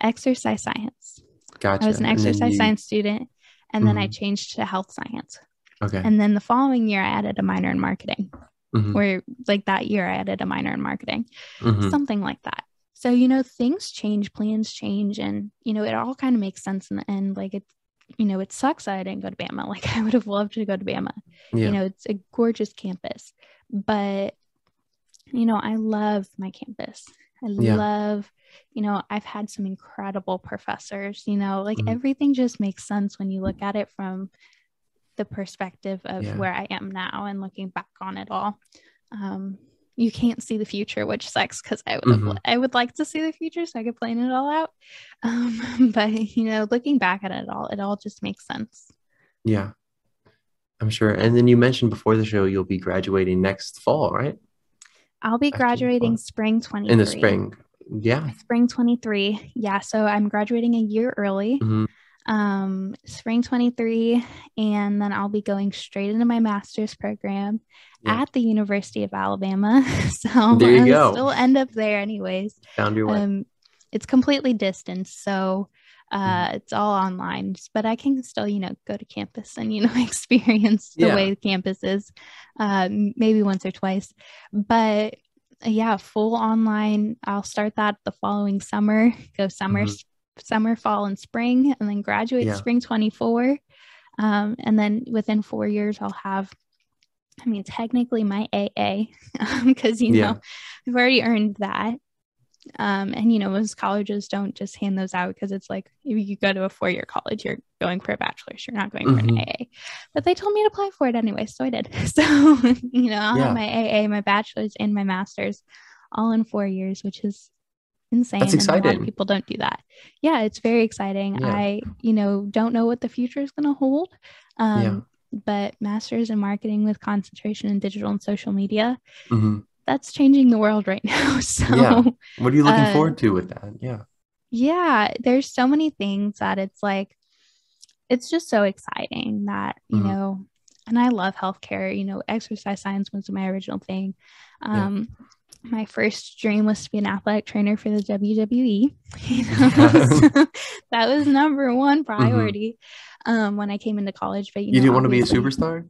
Exercise science. Gotcha. I was an exercise you... science student, and mm-hmm. then I changed to health science. Okay. And then the following year, I added a minor in marketing. Mm-hmm. Or like that year, I added a minor in marketing, mm-hmm. something like that. So, you know, things change, plans change, and, you know, it all kind of makes sense in the end. Like, it, you know, it sucks that I didn't go to Bama. Like, I would have loved to go to Bama. Yeah. You know, it's a gorgeous campus. But, you know, I love my campus. I yeah. love, you know, I've had some incredible professors, you know, like mm-hmm. everything just makes sense when you look at it from the perspective of yeah. where I am now and looking back on it all. Um, you can't see the future, which sucks, because I would mm-hmm. I would like to see the future so I could plan it all out. Um, but, you know, looking back at it all, it all just makes sense. Yeah, I'm sure. And then you mentioned before the show, you'll be graduating next fall, right? I'll be After graduating spring twenty-three. In the spring, yeah. Spring twenty-three, yeah. So I'm graduating a year early, mm-hmm. um, spring twenty-three, and then I'll be going straight into my master's program. Yeah. At the University of Alabama. So there you go. I'll still end up there anyways. Found your way. Um, it's completely distanced, so uh, mm-hmm. it's all online, but I can still, you know, go to campus and, you know, experience the yeah. way the campus is, uh, maybe once or twice. But yeah, full online. I'll start that the following summer, go summer, mm-hmm. s- summer, fall, and spring, and then graduate yeah. spring twenty-four. Um, and then within four years, I'll have I mean, technically my A A, because, um, you yeah. know, I've already earned that. Um, and, you know, most colleges don't just hand those out, because it's like, if you go to a four-year college, you're going for a bachelor's, you're not going mm-hmm. for an A A. But they told me to apply for it anyway, so I did. So, you know, I'll yeah. have my A A, my bachelor's, and my master's all in four years, which is insane. That's exciting. And a lot of people don't do that. Yeah, it's very exciting. Yeah. I, you know, don't know what the future is going to hold. Um, yeah. But master's in marketing with concentration in digital and social media, mm-hmm. that's changing the world right now. So yeah. what are you looking uh, forward to with that? Yeah. Yeah. There's so many things that it's like, it's just so exciting that, you mm-hmm. know, and I love healthcare, you know, exercise science was my original thing. Um, yeah. My first dream was to be an athletic trainer for the W W E. You know? So that was number one priority mm-hmm. um, when I came into college. But you, you know, didn't want to be a superstar?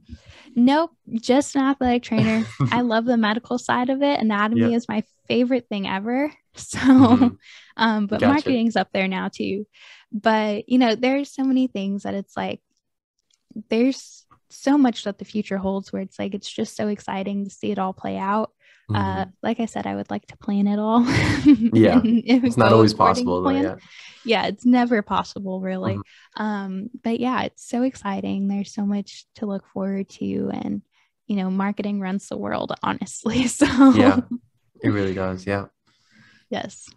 Nope, just an athletic trainer. I love the medical side of it. Anatomy yep. is my favorite thing ever. So, mm-hmm. um, but gotcha. Marketing's up there now too. But, you know, there's so many things that it's like, there's so much that the future holds where it's like, it's just so exciting to see it all play out. Uh, like I said, I would like to plan it all. Yeah, it's not always possible. Though, yeah. yeah, it's never possible, really. Mm-hmm. Um, but yeah, it's so exciting. There's so much to look forward to. And, you know, marketing runs the world, honestly. So yeah, it really does. Yeah. Yes.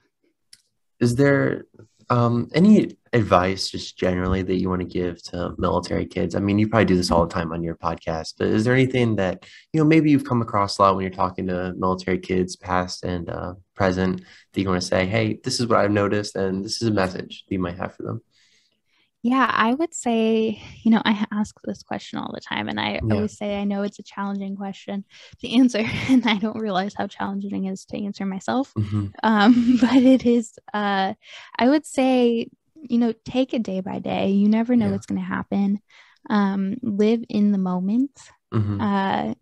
Is there um, any advice just generally that you want to give to military kids? I mean, you probably do this all the time on your podcast, but is there anything that, you know, maybe you've come across a lot when you're talking to military kids, past and uh, present, that you want to say, hey, this is what I've noticed, and this is a message that you might have for them? Yeah, I would say, you know, I ask this question all the time, and I yeah. always say, I know it's a challenging question to answer, and I don't realize how challenging it is to answer myself. Mm-hmm. Um, but it is, uh, I would say, you know, take it day by day. You never know yeah. what's going to happen. Um, live in the moment. Mm-hmm. Uh,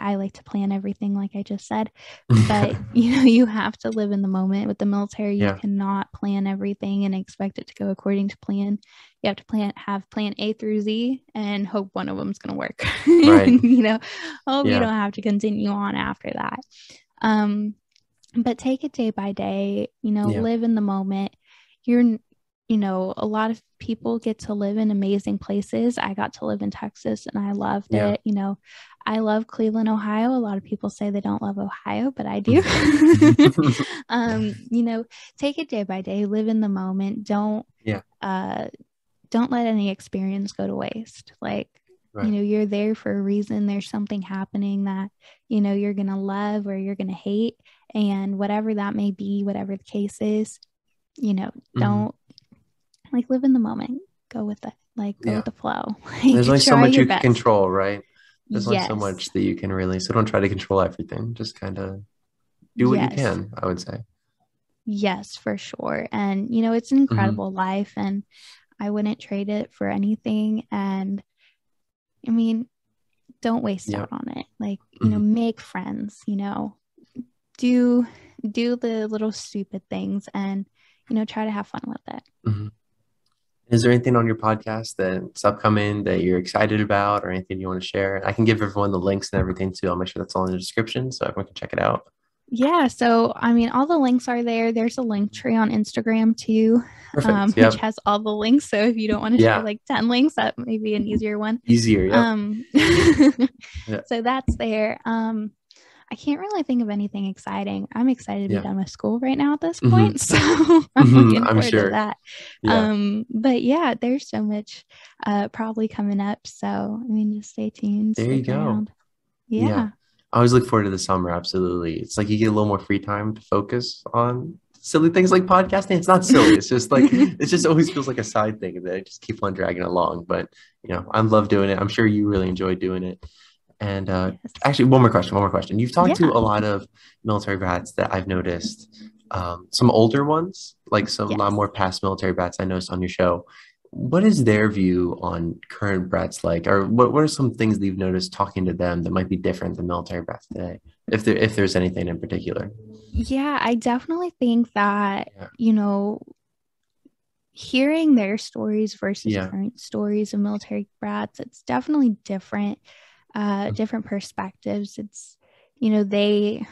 I like to plan everything, like I just said, but you know, you have to live in the moment. With the military, you yeah. cannot plan everything and expect it to go according to plan. You have to plan, have plan A through Z, and hope one of them's going to work. Right. You know, hope yeah. you don't have to continue on after that. Um, but take it day by day, you know, yeah. live in the moment. You're, you know, a lot of people get to live in amazing places. I got to live in Texas and I loved yeah. it. You know, I love Cleveland, Ohio. A lot of people say they don't love Ohio, but I do. um, you know, take it day by day, live in the moment. Don't, yeah. uh, don't let any experience go to waste. Like, right. you know, you're there for a reason. There's something happening that, you know, you're going to love or you're going to hate, and whatever that may be, whatever the case is, you know, don't, mm-hmm. like, live in the moment, go with it, like go yeah. with the flow. There's only so much you can control, right? There's only yes. so much that you can really, so don't try to control everything. Just kind of do what yes. you can, I would say. Yes, for sure. And, you know, it's an incredible mm-hmm. life, and I wouldn't trade it for anything. And I mean, don't waste yeah. out on it. Like, you mm-hmm. know, make friends, you know, do, do the little stupid things, and, you know, try to have fun with it. Mm-hmm. Is there anything on your podcast that's upcoming that you're excited about, or anything you want to share? I can give everyone the links and everything too. I'll make sure that's all in the description so everyone can check it out. Yeah. So, I mean, all the links are there. There's a link tree on Instagram too, um, yep. which has all the links. So if you don't want to yeah. share like ten links, that may be an easier one. Easier. Yep. Um, yeah. So that's there. Um, I can't really think of anything exciting. I'm excited to yeah. be done with school right now at this point. Mm-hmm. So I'm mm-hmm. looking forward I'm sure. to that. Yeah. Um, but yeah, there's so much uh, probably coming up. So, I mean, just stay tuned. There stay you around. go. Yeah. yeah. I always look forward to the summer. Absolutely. It's like you get a little more free time to focus on silly things like podcasting. It's not silly. It's just like, it just always feels like a side thing that I just keep on dragging along. But, you know, I love doing it. I'm sure you really enjoy doing it. And uh, yes. actually, one more question, one more question. You've talked yeah. to a lot of military vets that I've noticed, um, some older ones, like some yes. a lot more past military vets I noticed on your show. What is their view on current vets like, or what, what are some things that you've noticed talking to them that might be different than military vets today, if there if there's anything in particular? Yeah, I definitely think that, yeah. you know, hearing their stories versus yeah. current stories of military vets, it's definitely different. Uh, different perspectives. It's, you know, they,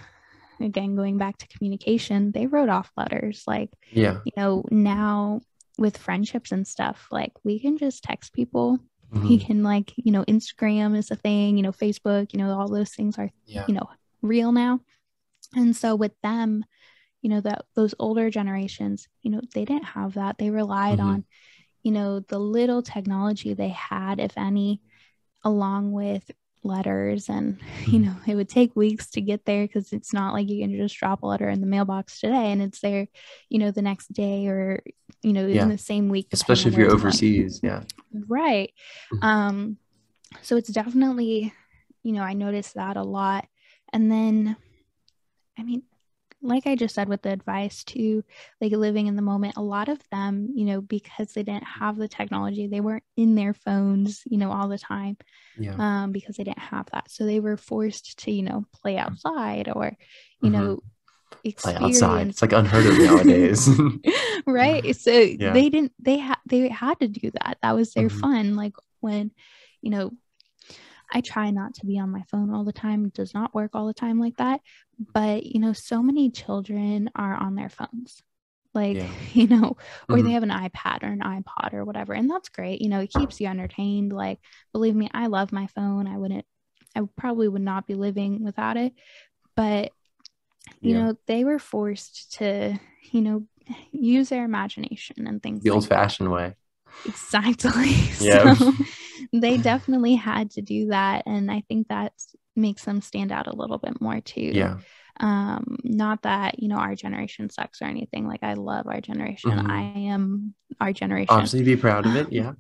again, going back to communication, they wrote off letters. Like, yeah. you know, now with friendships and stuff, like we can just text people. Mm-hmm. You can, like, you know, Instagram is a thing, you know, Facebook, you know, all those things are, yeah. you know, real now. And so with them, you know, that those older generations, you know, they didn't have that. They relied mm-hmm. on, you know, the little technology they had, if any, along with letters, and you know it would take weeks to get there, because it's not like you can just drop a letter in the mailbox today and it's there, you know, the next day, or you know yeah. in the same week, especially if you're overseas. yeah right um so it's definitely, you know, I noticed that a lot. And then, I mean, like I just said, with the advice to, like, living in the moment, a lot of them, you know, because they didn't have the technology, they weren't in their phones, you know, all the time, yeah. um, because they didn't have that. So they were forced to, you know, play outside, or, you mm-hmm. know, experience. Play outside. It's like unheard of nowadays. Right. So yeah. they didn't, they had, they had to do that. That was their mm-hmm. fun. Like, when, you know, I try not to be on my phone all the time. It does not work all the time like that. But, you know, so many children are on their phones, like, yeah. you know, or mm-hmm. they have an iPad or an iPod or whatever. And that's great. You know, it keeps you entertained. Like, believe me, I love my phone. I wouldn't, I probably would not be living without it. But, you yeah. know, they were forced to, you know, use their imagination and things. The like old fashioned way. Exactly. Yeah. So they definitely had to do that, and I think that makes them stand out a little bit more too. Yeah. Um not that, you know, our generation sucks or anything. Like, I love our generation. Mm-hmm. I am our generation. Obviously be proud of it. Yeah.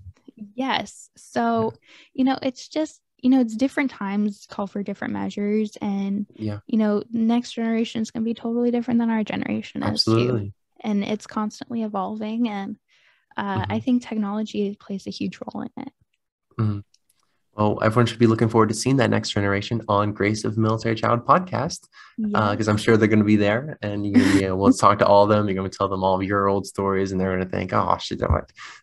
Yes. So, yeah. you know, it's just, you know, it's different times call for different measures, and yeah. you know, next generation is going to be totally different than our generation. Absolutely. Is too. And it's constantly evolving, and uh, mm-hmm. I think technology plays a huge role in it. Mm-hmm. Well, everyone should be looking forward to seeing that next generation on Grace of Military Child Podcast, because yeah. uh, I'm sure they're going to be there, and you're gonna, you know, we'll talk to all of them. You're going to tell them all of your old stories, and they're going to think, "Oh shit,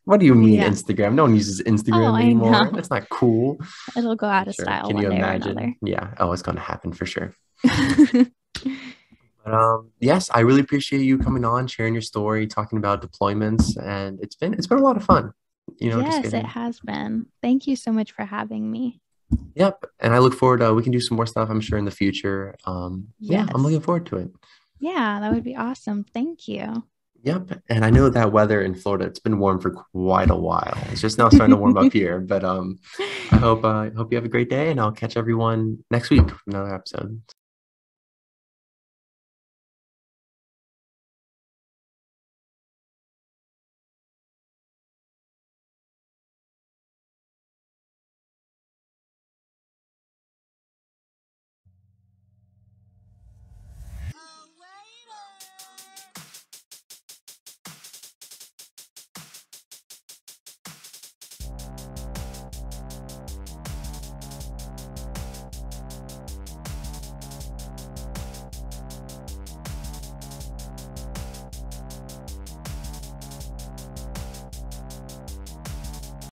what do you mean yeah. Instagram? No one uses Instagram oh, anymore. That's not cool." It'll go out of sure. style. Can one you day imagine? Or another. Yeah. Oh, it's going to happen for sure. But um, yes, I really appreciate you coming on, sharing your story, talking about deployments, and it's been it's been a lot of fun. You know, yes, it has been. Thank you so much for having me. Yep. And I look forward to, uh, we can do some more stuff, I'm sure, in the future. Um, yes. Yeah, I'm looking forward to it. Yeah, that would be awesome. Thank you. Yep. And I know that weather in Florida, it's been warm for quite a while. It's just now starting to warm up here. But um, I hope, uh, I hope you have a great day, and I'll catch everyone next week for another episode.